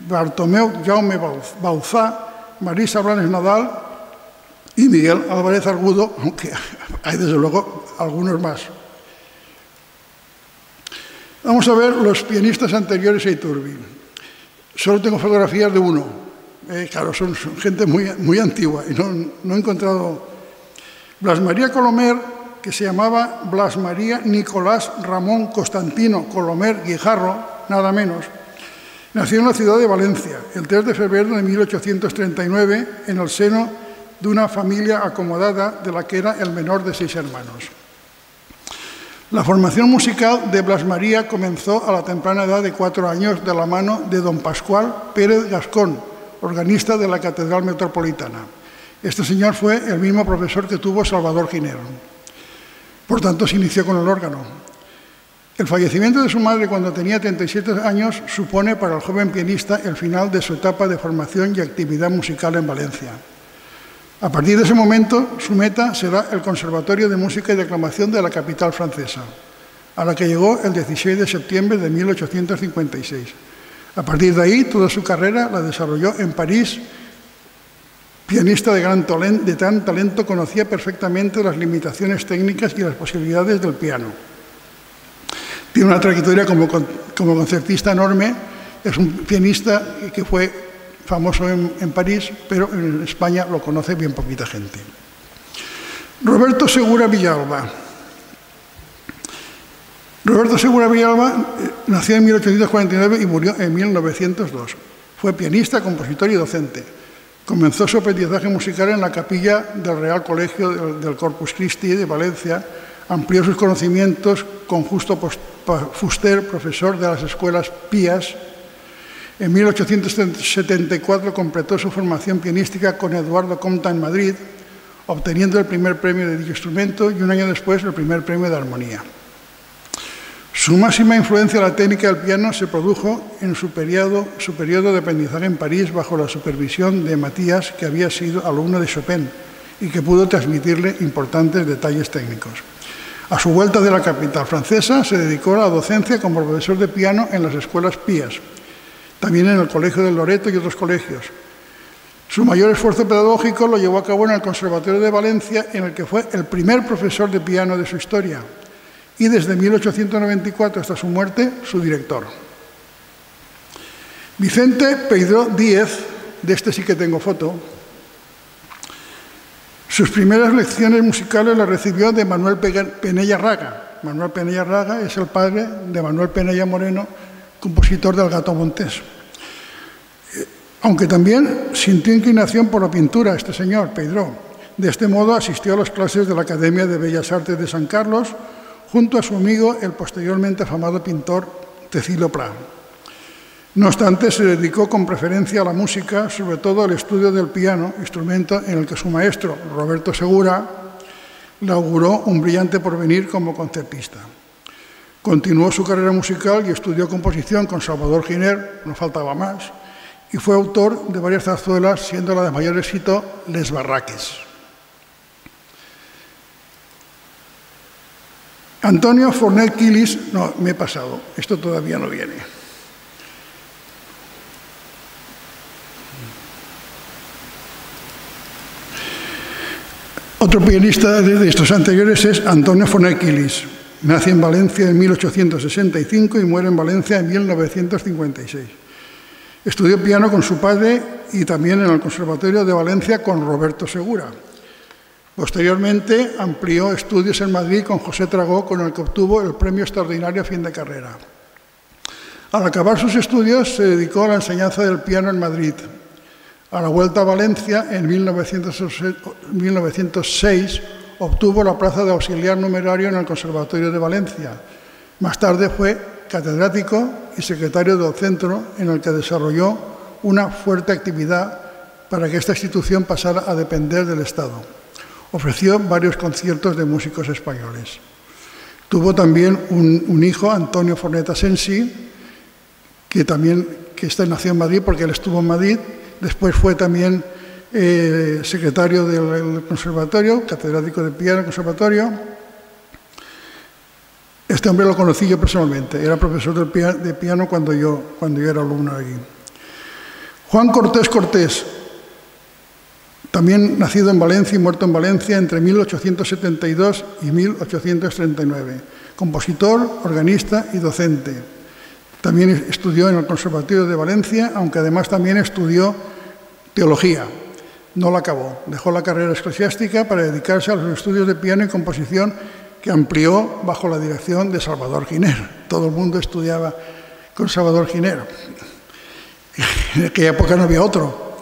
Bartomeu Jaume Bauzá, Marisa Blanes Nadal y Miguel Álvarez Argudo, aunque hay desde luego algunos más. Vamos a ver los pianistas anteriores a Iturbi. Solo tengo fotografías de uno. Claro, son gente muy antigua y no he encontrado. Blas María Colomer, que se llamaba Blas María Nicolás Ramón Constantino Colomer Guijarro, nada menos, nació en la ciudad de Valencia el 3 de febrero de 1839 en el seno de una familia acomodada de la que era el menor de 6 hermanos. La formación musical de Blas María comenzó a la temprana edad de 4 años de la mano de don Pascual Pérez Gascón, organista de la Catedral Metropolitana. Este señor fue el mismo profesor que tuvo Salvador Giner. Por tanto, se inició con el órgano. El fallecimiento de su madre cuando tenía 37 años supone para el joven pianista el final de su etapa de formación y actividad musical en Valencia. A partir de ese momento, su meta será el Conservatorio de Música y Declamación de la capital francesa, a la que llegó el 16 de septiembre de 1856. A partir de ahí, toda su carrera la desarrolló en París. Pianista de gran talento, conocía perfectamente las limitaciones técnicas y las posibilidades del piano. Tiene una trayectoria como concertista enorme. Es un pianista que fue famoso en París, pero en España lo conoce bien poquita gente. Roberto Segura Villalba. Roberto Segura Villalba nació en 1849 y murió en 1902. Fue pianista, compositor y docente. Comenzó su aprendizaje musical en la capilla del Real Colegio del Corpus Christi de Valencia. Amplió sus conocimientos con Justo Fuster, profesor de las escuelas Pías. En 1874 completó su formación pianística con Eduardo Comta en Madrid, obteniendo el primer premio de dicho instrumento y un año después el primer premio de armonía. Su máxima influencia en la técnica del piano se produjo en su periodo de aprendizaje en París bajo la supervisión de Matías, que había sido alumno de Chopin y que pudo transmitirle importantes detalles técnicos. A su vuelta de la capital francesa se dedicó a la docencia como profesor de piano en las escuelas Pías, también en el Colegio de Loreto y otros colegios. Su mayor esfuerzo pedagógico lo llevó a cabo en el Conservatorio de Valencia, en el que fue el primer profesor de piano de su historia, y desde 1894 hasta su muerte, su director. Vicente Peiró Díez, de este sí que tengo foto. Sus primeras lecciones musicales las recibió de Manuel Penella Raga. Manuel Penella Raga es el padre de Manuel Penella Moreno, compositor del Gato Montés. Aunque también sintió inclinación por la pintura, este señor Peiró. De este modo asistió a las clases de la Academia de Bellas Artes de San Carlos, junto a su amigo, el posteriormente afamado pintor Cecilio Pla. No obstante, se dedicó con preferencia a la música, sobre todo al estudio del piano, instrumento en el que su maestro, Roberto Segura, le auguró un brillante porvenir como concertista. Continuó su carrera musical y estudió composición con Salvador Giner, no faltaba más, y fue autor de varias zarzuelas, siendo la de mayor éxito Les Barraques. Antonio Fornell Quilis, no, me he pasado, esto todavía no viene. Otro pianista de estos anteriores es Antonio Fornell Quilis. Nace en Valencia en 1865 y muere en Valencia en 1956. Estudió piano con su padre y también en el Conservatorio de Valencia con Roberto Segura. Posteriormente amplió estudios en Madrid con José Tragó, con el que obtuvo el premio extraordinario a fin de carrera. Al acabar sus estudios se dedicó a la enseñanza del piano en Madrid. A la vuelta a Valencia, en 1906, obtuvo la plaza de auxiliar numerario en el Conservatorio de Valencia. Más tarde fue catedrático y secretario del centro, en el que desarrolló una fuerte actividad para que esta institución pasara a depender del Estado. Ofreció varios conciertos de músicos españoles. Tuvo también un hijo, Antonio Forneta Sensi, que nació en Madrid porque él estuvo en Madrid. Después fue también secretario del conservatorio, catedrático de piano del conservatorio. Este hombre lo conocí yo personalmente. Era profesor de piano cuando yo era alumno allí. Juan Cortés Cortés, también nacido en Valencia y muerto en Valencia entre 1872 y 1839. Compositor, organista y docente. También estudió en el Conservatorio de Valencia, aunque además también estudió teología. No la acabó. Dejó la carrera eclesiástica para dedicarse a los estudios de piano y composición que amplió bajo la dirección de Salvador Giner. Todo el mundo estudiaba con Salvador Giner. En aquella época no había otro.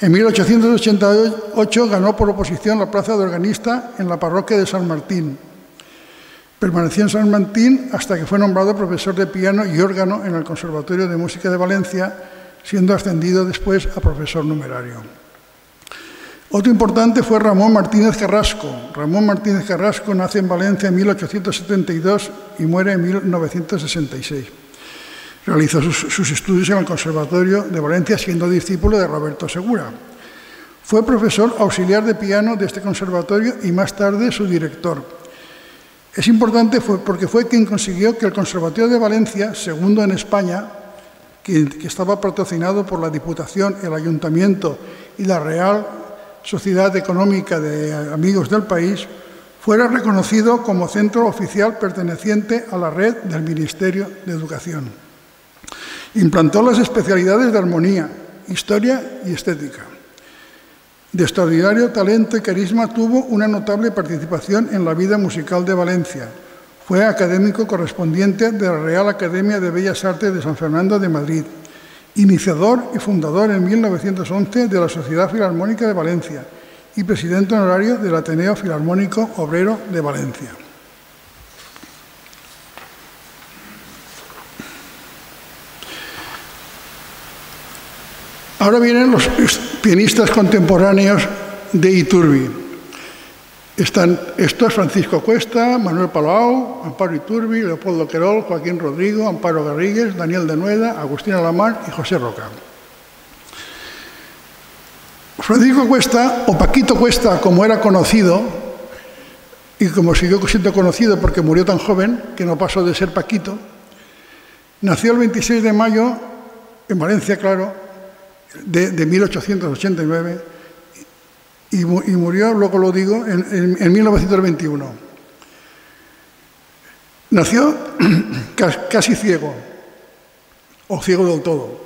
En 1888 ganó por oposición la plaza de organista en la parroquia de San Martín. Permaneció en San Martín hasta que fue nombrado profesor de piano y órgano en el Conservatorio de Música de Valencia, siendo ascendido después a profesor numerario. Otro importante fue Ramón Martínez Carrasco. Ramón Martínez Carrasco nace en Valencia en 1872 y muere en 1966. Realizó sus estudios en el Conservatorio de Valencia, siendo discípulo de Roberto Segura. Fue profesor auxiliar de piano de este conservatorio y más tarde su director. Es importante porque fue quien consiguió que el Conservatorio de Valencia, segundo en España, que estaba patrocinado por la Diputación, el Ayuntamiento y la Real Sociedad Económica de Amigos del País, fuera reconocido como centro oficial perteneciente a la red del Ministerio de Educación. Implantó las especialidades de armonía, historia y estética. De extraordinario talento y carisma, tuvo una notable participación en la vida musical de Valencia. Fue académico correspondiente de la Real Academia de Bellas Artes de San Fernando de Madrid, iniciador y fundador en 1911 de la Sociedad Filarmónica de Valencia y presidente honorario del Ateneo Filarmónico Obrero de Valencia. Ahora vienen los pianistas contemporáneos de Iturbi. Están estos: Francisco Cuesta, Manuel Palau, Amparo Iturbi, Leopoldo Querol, Joaquín Rodrigo, Amparo Garrigues, Daniel de Nueda, Agustín Alamar y José Roca. Francisco Cuesta, o Paquito Cuesta, como era conocido, y como siguió siendo conocido porque murió tan joven que no pasó de ser Paquito, nació el 26 de mayo en Valencia, claro, de 1889 y murió, luego lo digo, en 1921. Nació casi ciego, o ciego del todo,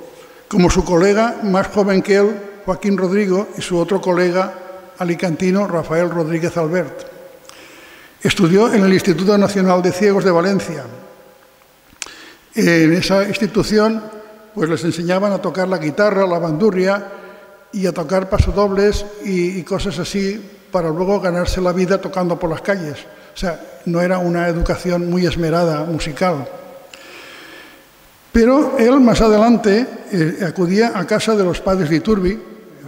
como su colega más joven que él, Joaquín Rodrigo, y su otro colega alicantino, Rafael Rodríguez Albert. Estudió en el Instituto Nacional de Ciegos de Valencia. En esa institución pues les enseñaban a tocar la guitarra, la bandurria y a tocar pasodobles y cosas así para luego ganarse la vida tocando por las calles. O sea, no era una educación muy esmerada musical. Pero él más adelante acudía a casa de los padres de Iturbi,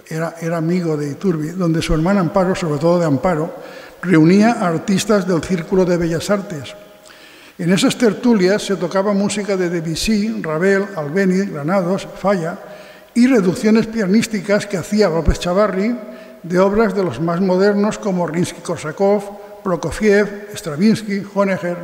era amigo de Iturbi, donde su hermana Amparo, sobre todo de Amparo, reunía a artistas del Círculo de Bellas Artes. En esas tertulias se tocaba música de Debussy, Ravel, Albéniz, Granados, Falla y reducciones pianísticas que hacía López Chavarri de obras de los más modernos como Rimski-Korsakov, Prokofiev, Stravinsky, Honegger.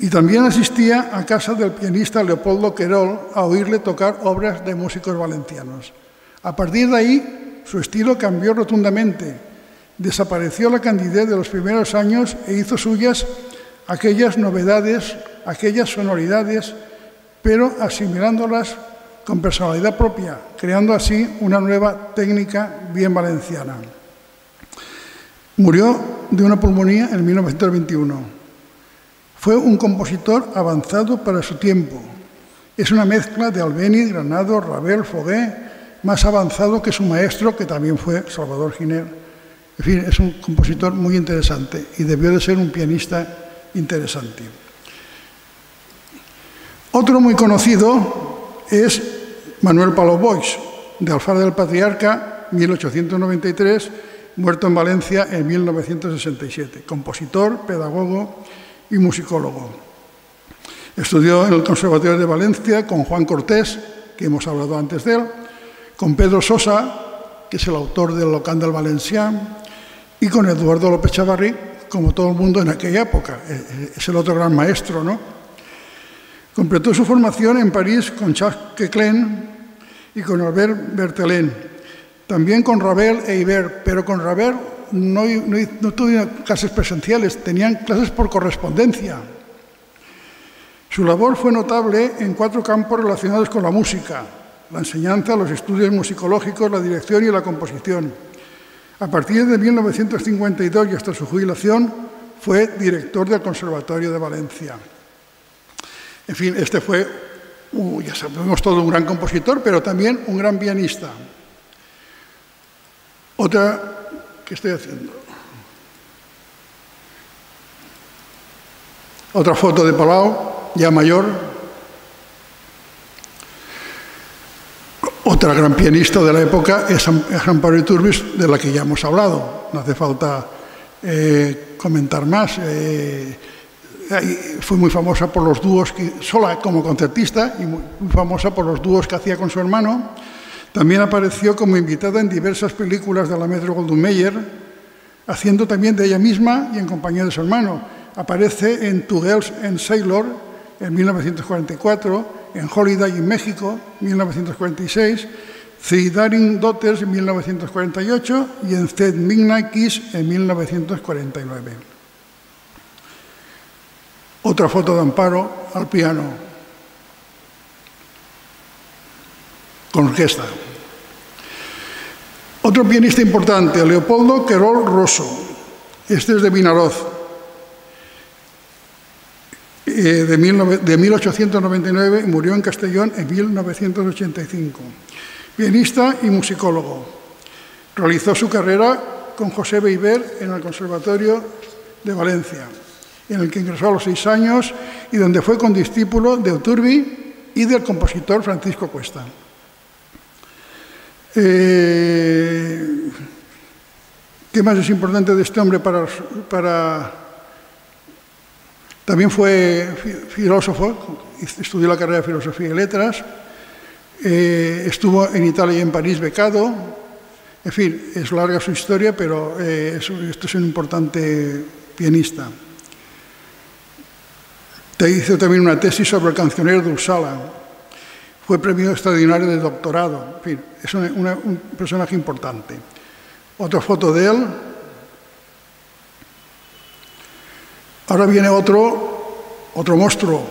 Y también asistía a casa del pianista Leopoldo Querol a oírle tocar obras de músicos valencianos. A partir de ahí, su estilo cambió rotundamente. Desapareció la candidez de los primeros años e hizo suyas aquellas novedades, aquellas sonoridades, pero asimilándolas con personalidad propia, creando así una nueva técnica bien valenciana. Murió de una pulmonía en 1921. Fue un compositor avanzado para su tiempo. Es una mezcla de Albéniz, Granados, Ravel, Foguet, más avanzado que su maestro, que también fue Salvador Giner. En fin, es un compositor muy interesante y debió de ser un pianista interesante. Otro muy conocido es Manuel Palau Boix, de Alfaro del Patriarca, 1893, muerto en Valencia en 1967, compositor, pedagogo y musicólogo. Estudió en el Conservatorio de Valencia con Juan Cortés, que hemos hablado antes de él, con Pedro Sosa, que es el autor del Locant del Valencián, y con Eduardo López Chavarri, como todo el mundo en aquella época, es el otro gran maestro, ¿no? Completó su formación en París con Jacques Klein y con Albert Bertelén. También con Rabel e Iber, pero con Rabel no tuvieron clases presenciales, tenían clases por correspondencia. Su labor fue notable en 4 campos relacionados con la música: la enseñanza, los estudios musicológicos, la dirección y la composición. A partir de 1952 y hasta su jubilación, fue director del Conservatorio de Valencia. En fin, este fue, ya sabemos todo, un gran compositor, pero también un gran pianista. Otra, ¿qué estoy haciendo? Otra foto de Palau, ya mayor. Otra gran pianista de la época es Amparo Iturbis, de la que ya hemos hablado. No hace falta comentar más. Fue muy famosa por los dúos, sola como concertista, y muy famosa por los dúos que hacía con su hermano. También apareció como invitada en diversas películas de la Metro-Goldwyn-Mayer, haciendo también de ella misma y en compañía de su hermano. Aparece en Two Girls and Sailor en 1944, en Holiday en México, 1946, Three Daring Daughters en 1948 y en That Midnight Kiss en 1949. Otra foto de Amparo al piano, con orquesta. Otro pianista importante, Leopoldo Querol Rosso. Este es de Vinaroz, de 1899, y murió en Castellón en 1985. Pianista y musicólogo. Realizó su carrera con José Beiber en el Conservatorio de Valencia, en el que ingresó a los 6 años y donde fue condiscípulo de Uturbi y del compositor Francisco Cuesta. ¿Qué más es importante de este hombre para... También fue filósofo, estudió la carrera de Filosofía y Letras, estuvo en Italia y en París becado. En fin, es larga su historia, pero esto es un importante pianista. Te hizo también una tesis sobre el cancionero de Uppsala. Fue premio extraordinario de doctorado. En fin, es un personaje importante. Otra foto de él. Ahora viene otro monstruo,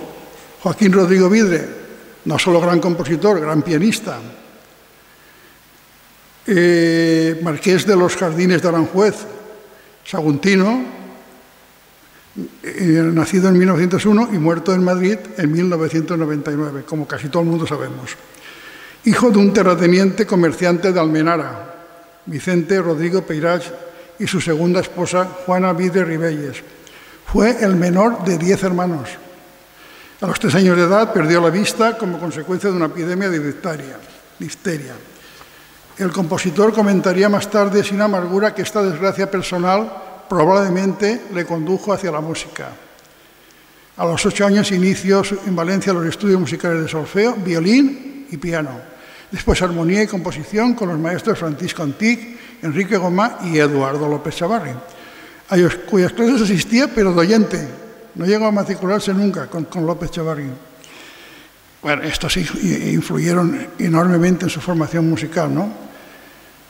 Joaquín Rodrigo Vidre. No solo gran compositor, gran pianista. Marqués de los Jardines de Aranjuez, saguntino. Nacido en 1901 y muerto en Madrid en 1999, como casi todo el mundo sabemos. Hijo de un terrateniente comerciante de Almenara, Vicente Rodrigo Peirach, y su segunda esposa, Juana Vidre Ribelles. Fue el menor de 10 hermanos. A los 3 años de edad perdió la vista como consecuencia de una epidemia de difteria. El compositor comentaría más tarde sin amargura que esta desgracia personal probablemente le condujo hacia la música. A los 8 años inició en Valencia los estudios musicales de solfeo, violín y piano. Después armonía y composición con los maestros Francisco Antich, Enrique Gomá y Eduardo López Chavarri, a cuyas clases asistía pero de oyente. No llegó a matricularse nunca con López Chavarri. Bueno, estos influyeron enormemente en su formación musical, ¿no?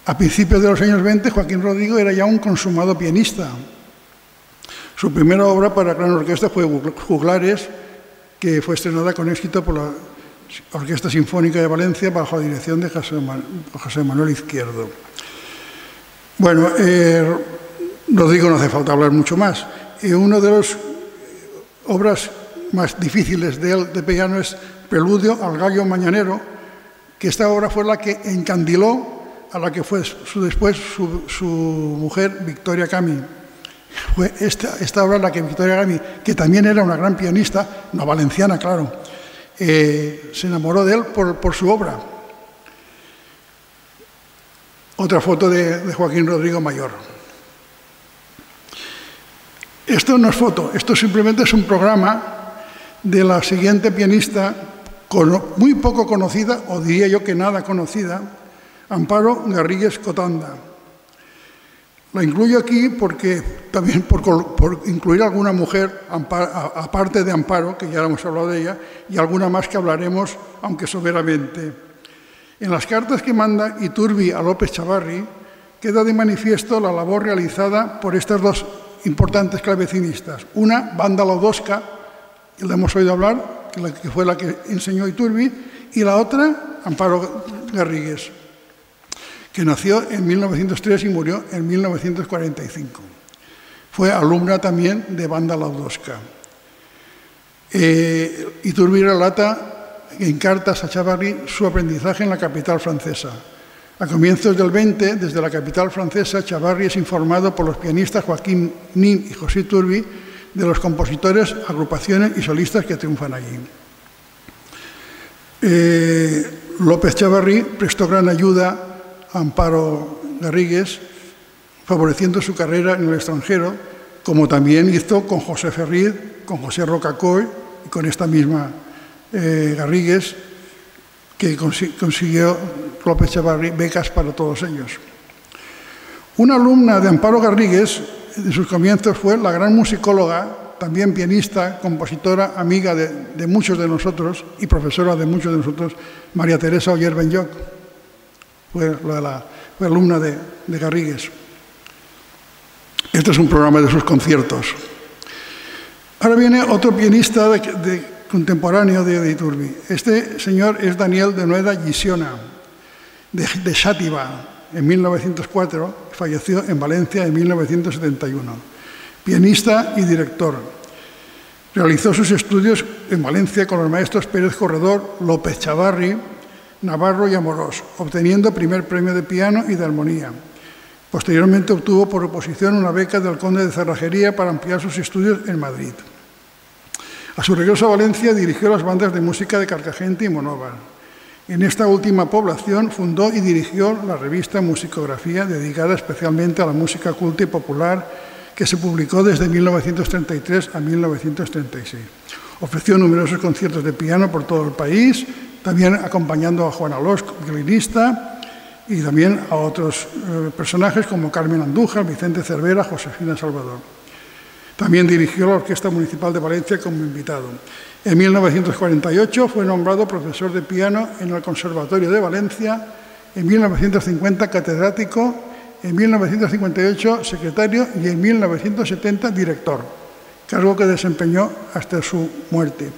A principios de los años 20, Joaquín Rodrigo era ya un consumado pianista. Su primera obra para gran orquesta fue Juglares, que fue estrenada con éxito por la Orquesta Sinfónica de Valencia bajo la dirección de José Manuel Izquierdo. Bueno, Rodrigo no hace falta hablar mucho más. Una de las obras más difíciles de él de piano es Preludio al Gallo Mañanero, que esta obra fue la que encandiló a la que fue después su mujer, Victoria Camí. Fue esta obra la que Victoria Camí, que también era una gran pianista, una valenciana, claro, se enamoró de él por su obra. Otra foto de Joaquín Rodrigo mayor. Esto no es foto, esto simplemente es un programa de la siguiente pianista, muy poco conocida, o diría yo que nada conocida, Amparo Garrigues Cotanda. La incluyo aquí porque también por incluir alguna mujer, aparte de Amparo, que ya hemos hablado de ella, y alguna más que hablaremos, aunque soberamente. En las cartas que manda Iturbi a López Chavarri queda de manifiesto la labor realizada por estas dos importantes clavecinistas. Una, Wanda Laudowska, que la hemos oído hablar, que fue la que enseñó Iturbi, y la otra, Amparo Garrigues, que nació en 1903 y murió en 1945. Fue alumna también de Wanda Laudowska. Iturbi relata en cartas a Chavarri su aprendizaje en la capital francesa. A comienzos del 20, desde la capital francesa, Chavarri es informado por los pianistas Joaquín Nin y José Iturbi de los compositores, agrupaciones y solistas que triunfan allí. López Chavarri prestó gran ayuda a Amparo Garrigues, favoreciendo su carrera en el extranjero, como también hizo con José Ferriz, con José Rocacoy y con esta misma Garrigues, que consiguió López Chavarri becas para todos ellos. Una alumna de Amparo Garrigues en sus comienzos fue la gran musicóloga, también pianista, compositora, amiga de muchos de nosotros y profesora de muchos de nosotros, María Teresa Oller Benlloch. Fue alumna de Garrigues. Este es un programa de sus conciertos. Ahora viene otro pianista contemporáneo de Iturbi. Este señor es Daniel de Noeda Ghisona, de Xàtiva, en 1904, falleció en Valencia en 1971. Pianista y director. Realizó sus estudios en Valencia con los maestros Pérez Corredor, López Chavarri, Navarro y Amorós, obteniendo primer premio de piano y de armonía. Posteriormente obtuvo por oposición una beca del Conde de Cerrajería para ampliar sus estudios en Madrid. A su regreso a Valencia dirigió las bandas de música de Carcagente y Monóvar. En esta última población fundó y dirigió la revista Musicografía, dedicada especialmente a la música culta y popular, que se publicó desde 1933 a 1936. Ofreció numerosos conciertos de piano por todo el país, también acompañando a Juan Alós, violinista, y también a otros personajes como Carmen Andújar, Vicente Cervera, Josefina Salvador. También dirigió la Orquesta Municipal de Valencia como invitado. En 1948 fue nombrado profesor de piano en el Conservatorio de Valencia, en 1950 catedrático, en 1958 secretario y en 1970 director, cargo que desempeñó hasta su muerte,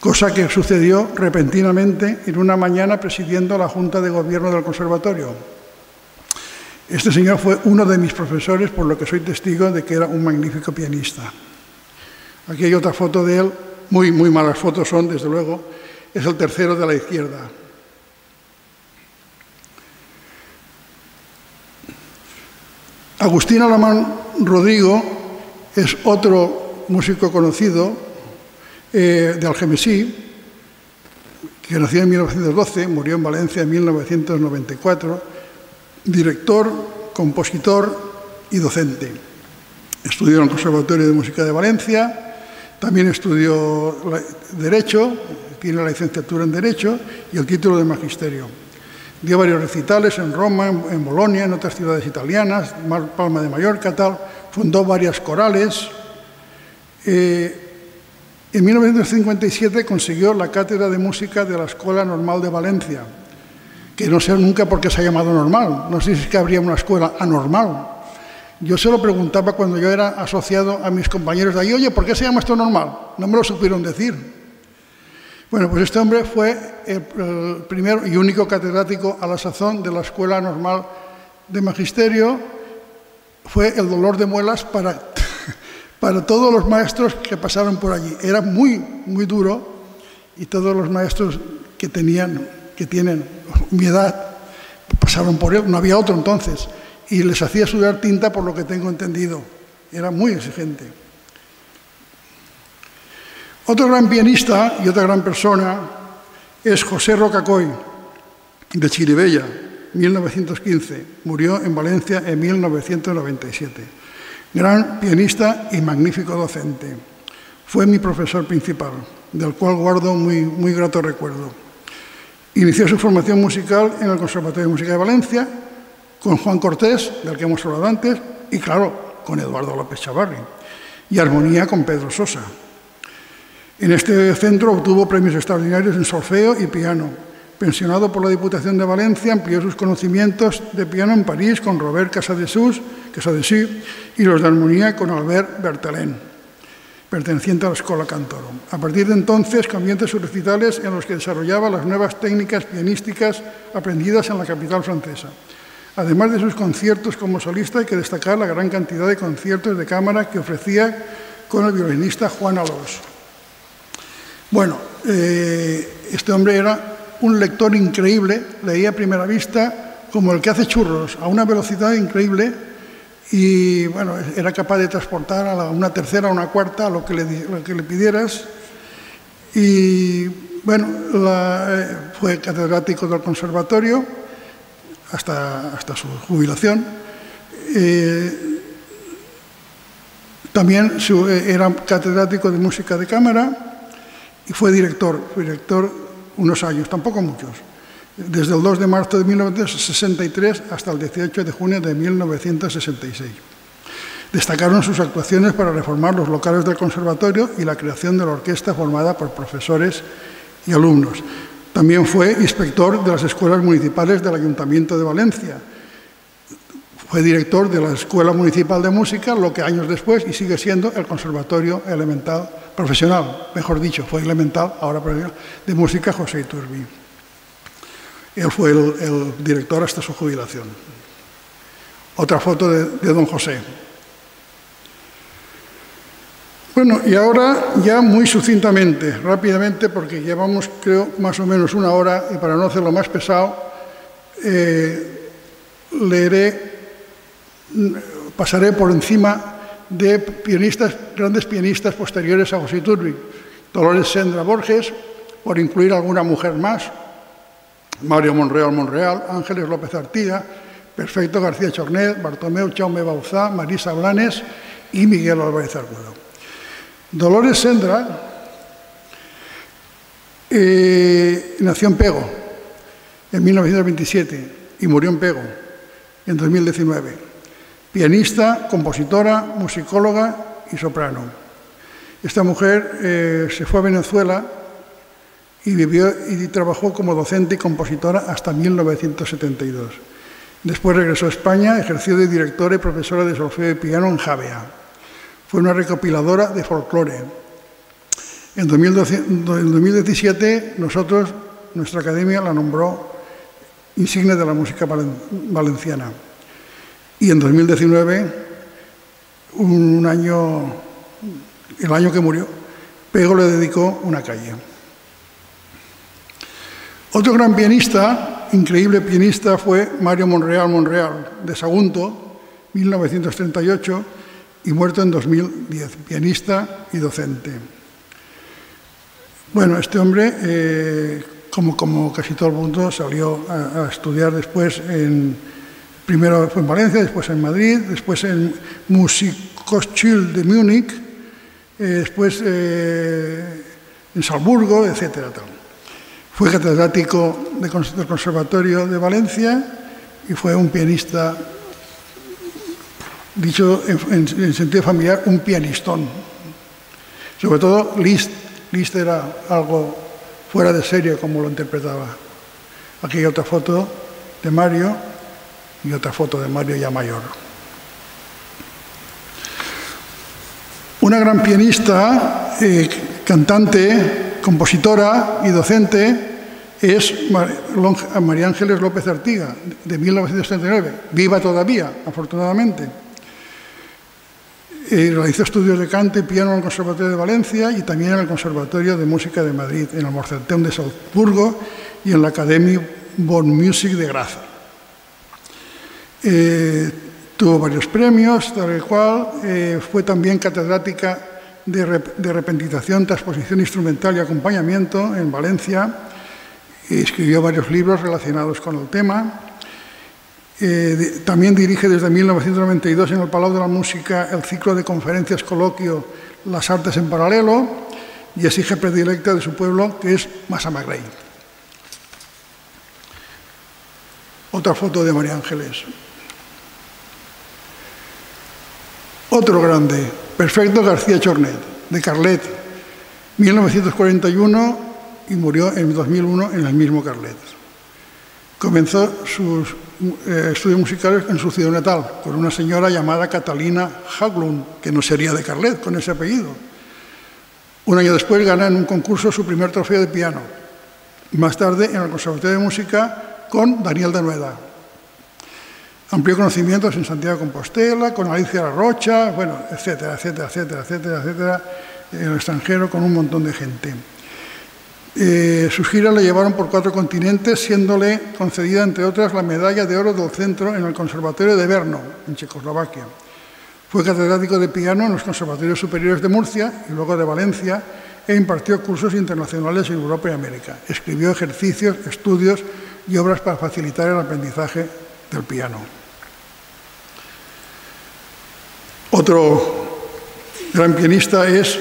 cosa que sucedió repentinamente en una mañana presidiendo la Junta de Gobierno del Conservatorio. Este señor fue uno de mis profesores, por lo que soy testigo de que era un magnífico pianista. Aquí hay otra foto de él, muy malas fotos son, desde luego. Es el tercero de la izquierda. Agustín Alamán Rodrigo es otro músico conocido de Algemesí, que nació en 1912, murió en Valencia en 1994. Director, compositor y docente. Estudió en el Conservatorio de Música de Valencia, también estudió Derecho, tiene la licenciatura en Derecho y el título de Magisterio. Dio varios recitales en Roma, en Bolonia, en otras ciudades italianas, Palma de Mallorca, tal. Fundó varias corales. En 1957 consiguió la cátedra de música de la Escuela Normal de Valencia, que no sé nunca por qué se ha llamado normal. No sé si es que habría una escuela anormal. Yo se lo preguntaba cuando yo era asociado a mis compañeros de ahí, oye, ¿por qué se llama esto normal? No me lo supieron decir. Bueno, pues este hombre fue el primer y único catedrático a la sazón de la Escuela Normal de Magisterio. Fue el dolor de muelas para todos los maestros que pasaron por allí. Era muy duro y todos los maestros que tienen mi edad, pasaron por él, no había otro entonces, y les hacía sudar tinta por lo que tengo entendido. Era muy exigente. Otro gran pianista y otra gran persona es José Rocacoy, de Chirivella, 1915. Murió en Valencia en 1997. Gran pianista y magnífico docente. Fue mi profesor principal, del cual guardo muy grato recuerdo. Inició su formación musical en el Conservatorio de Música de Valencia, con Juan Cortés, del que hemos hablado antes, y claro, con Eduardo López Chavarri, y armonía con Pedro Sosa. En este centro obtuvo premios extraordinarios en solfeo y piano, Pensionado por la Diputación de Valencia, amplió sus conocimientos de piano en París con Robert Casadesí y los de armonía con Albert Berthelin, perteneciente a la Escola Cantorum. A partir de entonces comienza sus recitales en los que desarrollaba las nuevas técnicas pianísticas aprendidas en la capital francesa. Además de sus conciertos como solista, hay que destacar la gran cantidad de conciertos de cámara que ofrecía con el violinista Juan Alós. Bueno, este hombre era un lector increíble, leía a primera vista como el que hace churros, a una velocidad increíble, y bueno, era capaz de transportar a una tercera, a una cuarta, a lo que le pidieras. Y bueno, fue catedrático del conservatorio hasta su jubilación. También era catedrático de música de cámara y fue director unos años, tampoco muchos, desde el 2 de marzo de 1963 hasta el 18 de junio de 1966. Destacaron sus actuaciones para reformar los locales del conservatorio y la creación de la orquesta formada por profesores y alumnos. También fue inspector de las escuelas municipales del Ayuntamiento de Valencia. Fue director de la Escuela Municipal de Música, lo que años después, y sigue siendo el Conservatorio Elemental Profesional, mejor dicho, fue elemental, ahora profesional, de música José Iturbí. Él fue el director hasta su jubilación. Otra foto de don José. Bueno, y ahora ya muy sucintamente, rápidamente, porque llevamos, creo, más o menos una hora, y para no hacerlo más pesado, pasaré por encima de grandes pianistas posteriores a José Iturbi, Dolores Sendra Borges, por incluir alguna mujer más, Mario Monreal, Ángeles López Artiga, Perfecto García Chornet, Bartomeu Chaume Bauzá, Marisa Blanes y Miguel Álvarez Argudo. Dolores Sendra nació en Pego en 1927 y murió en Pego en 2019. Pianista, compositora, musicóloga y soprano. Esta mujer se fue a Venezuela y vivió y trabajó como docente y compositora hasta 1972. Después regresó a España, ejerció de directora y profesora de solfeo y piano en Javea. Fue una recopiladora de folclore. En 2017 nuestra academia la nombró insignia de la música valenciana. Y en 2019, el año que murió, Pego le dedicó una calle. Otro gran pianista, increíble pianista, fue Mario Monreal, de Sagunto, 1938, y muerto en 2010, pianista y docente. Bueno, este hombre, como casi todo el mundo, salió a estudiar después primero fue en Valencia, después en Madrid, después en Musikhochschule de Múnich, después en Salzburgo, etcétera. Fue catedrático del Conservatorio de Valencia y fue un pianista, dicho en sentido familiar, un pianistón. Sobre todo Liszt era algo fuera de serie como lo interpretaba. Aquí hay otra foto de Mario. Y otra foto de Mario ya mayor. Una gran pianista, cantante, compositora y docente es María Ángeles López Artiga, de 1939, viva todavía, afortunadamente. Realizó estudios de canto y piano en el Conservatorio de Valencia y también en el Conservatorio de Música de Madrid, en el Mozarteum de Salzburgo y en la Academia Bonn Music de Graz. Tuvo varios premios, tal cual, fue también catedrática de repentización, transposición instrumental y acompañamiento en Valencia, escribió varios libros relacionados con el tema, también dirige desde 1992 en el Palau de la Música el ciclo de conferencias coloquio Las Artes en Paralelo y es hija predilecta de su pueblo, que es Massamagrell. Otra foto de María Ángeles. Otro grande, Perfecto García Chornet, de Carlet, 1941 y murió en 2001 en el mismo Carlet. Comenzó sus estudios musicales en su ciudad natal, con una señora llamada Catalina Haglund, que no sería de Carlet con ese apellido. Un año después gana en un concurso su primer trofeo de piano. Más tarde en el Conservatorio de Música con Daniel Danueda. Amplió conocimientos en Santiago de Compostela, con Alicia La Rocha, bueno, etcétera, etcétera, etcétera, etcétera, etcétera, en el extranjero con un montón de gente. Sus giras le llevaron por 4 continentes, siéndole concedida, entre otras, la medalla de oro del centro en el Conservatorio de Brno, en Checoslovaquia. Fue catedrático de piano en los Conservatorios Superiores de Murcia y luego de Valencia e impartió cursos internacionales en Europa y América. Escribió ejercicios, estudios y obras para facilitar el aprendizaje del piano. Otro gran pianista es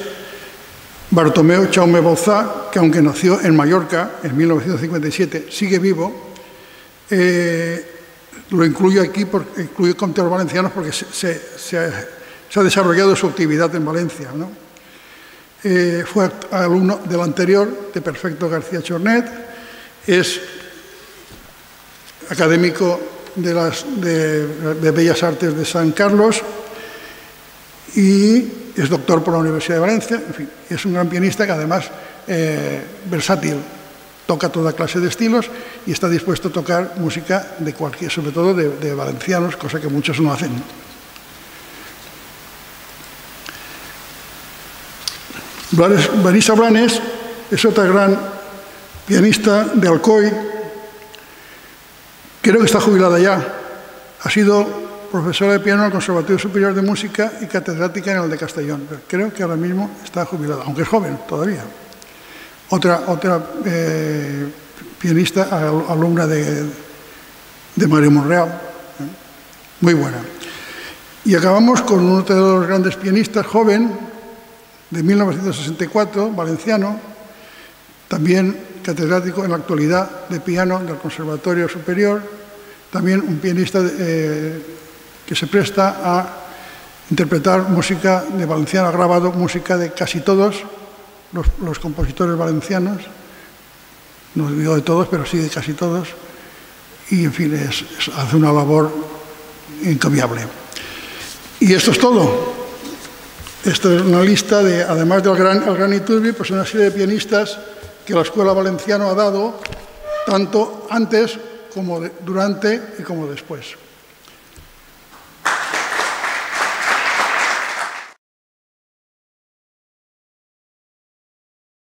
Bartomeu Jaume Bauzá, que aunque nació en Mallorca en 1957, sigue vivo. Lo incluyo aquí, incluyo canteros valencianos porque se ha desarrollado su actividad en Valencia, ¿no? Fue alumno del anterior, de Perfecto García Chornet, es académico de Bellas Artes de San Carlos y es doctor por la Universidad de Valencia. En fin, es un gran pianista que además versátil, toca toda clase de estilos y está dispuesto a tocar música de cualquier, sobre todo de valencianos, cosa que muchos no hacen. Vanessa Blanes es otra gran pianista de Alcoy, creo que está jubilada ya, ha sido profesora de piano en el Conservatorio Superior de Música y catedrática en el de Castellón. Creo que ahora mismo está jubilada, aunque es joven todavía. Otra pianista, alumna de Mario Monreal, muy buena. Y acabamos con uno de los grandes pianistas, joven, de 1964, valenciano, también catedrático en la actualidad de piano del Conservatorio Superior, también un pianista que se presta a interpretar música de valenciano, ha grabado música de casi todos los compositores valencianos, no digo de todos, pero sí de casi todos, y en fin, hace una labor encomiable. Y esto es todo. Esta es una lista, además del gran Iturbi, pues una serie de pianistas que la Escuela Valenciana ha dado, tanto antes como durante y como después.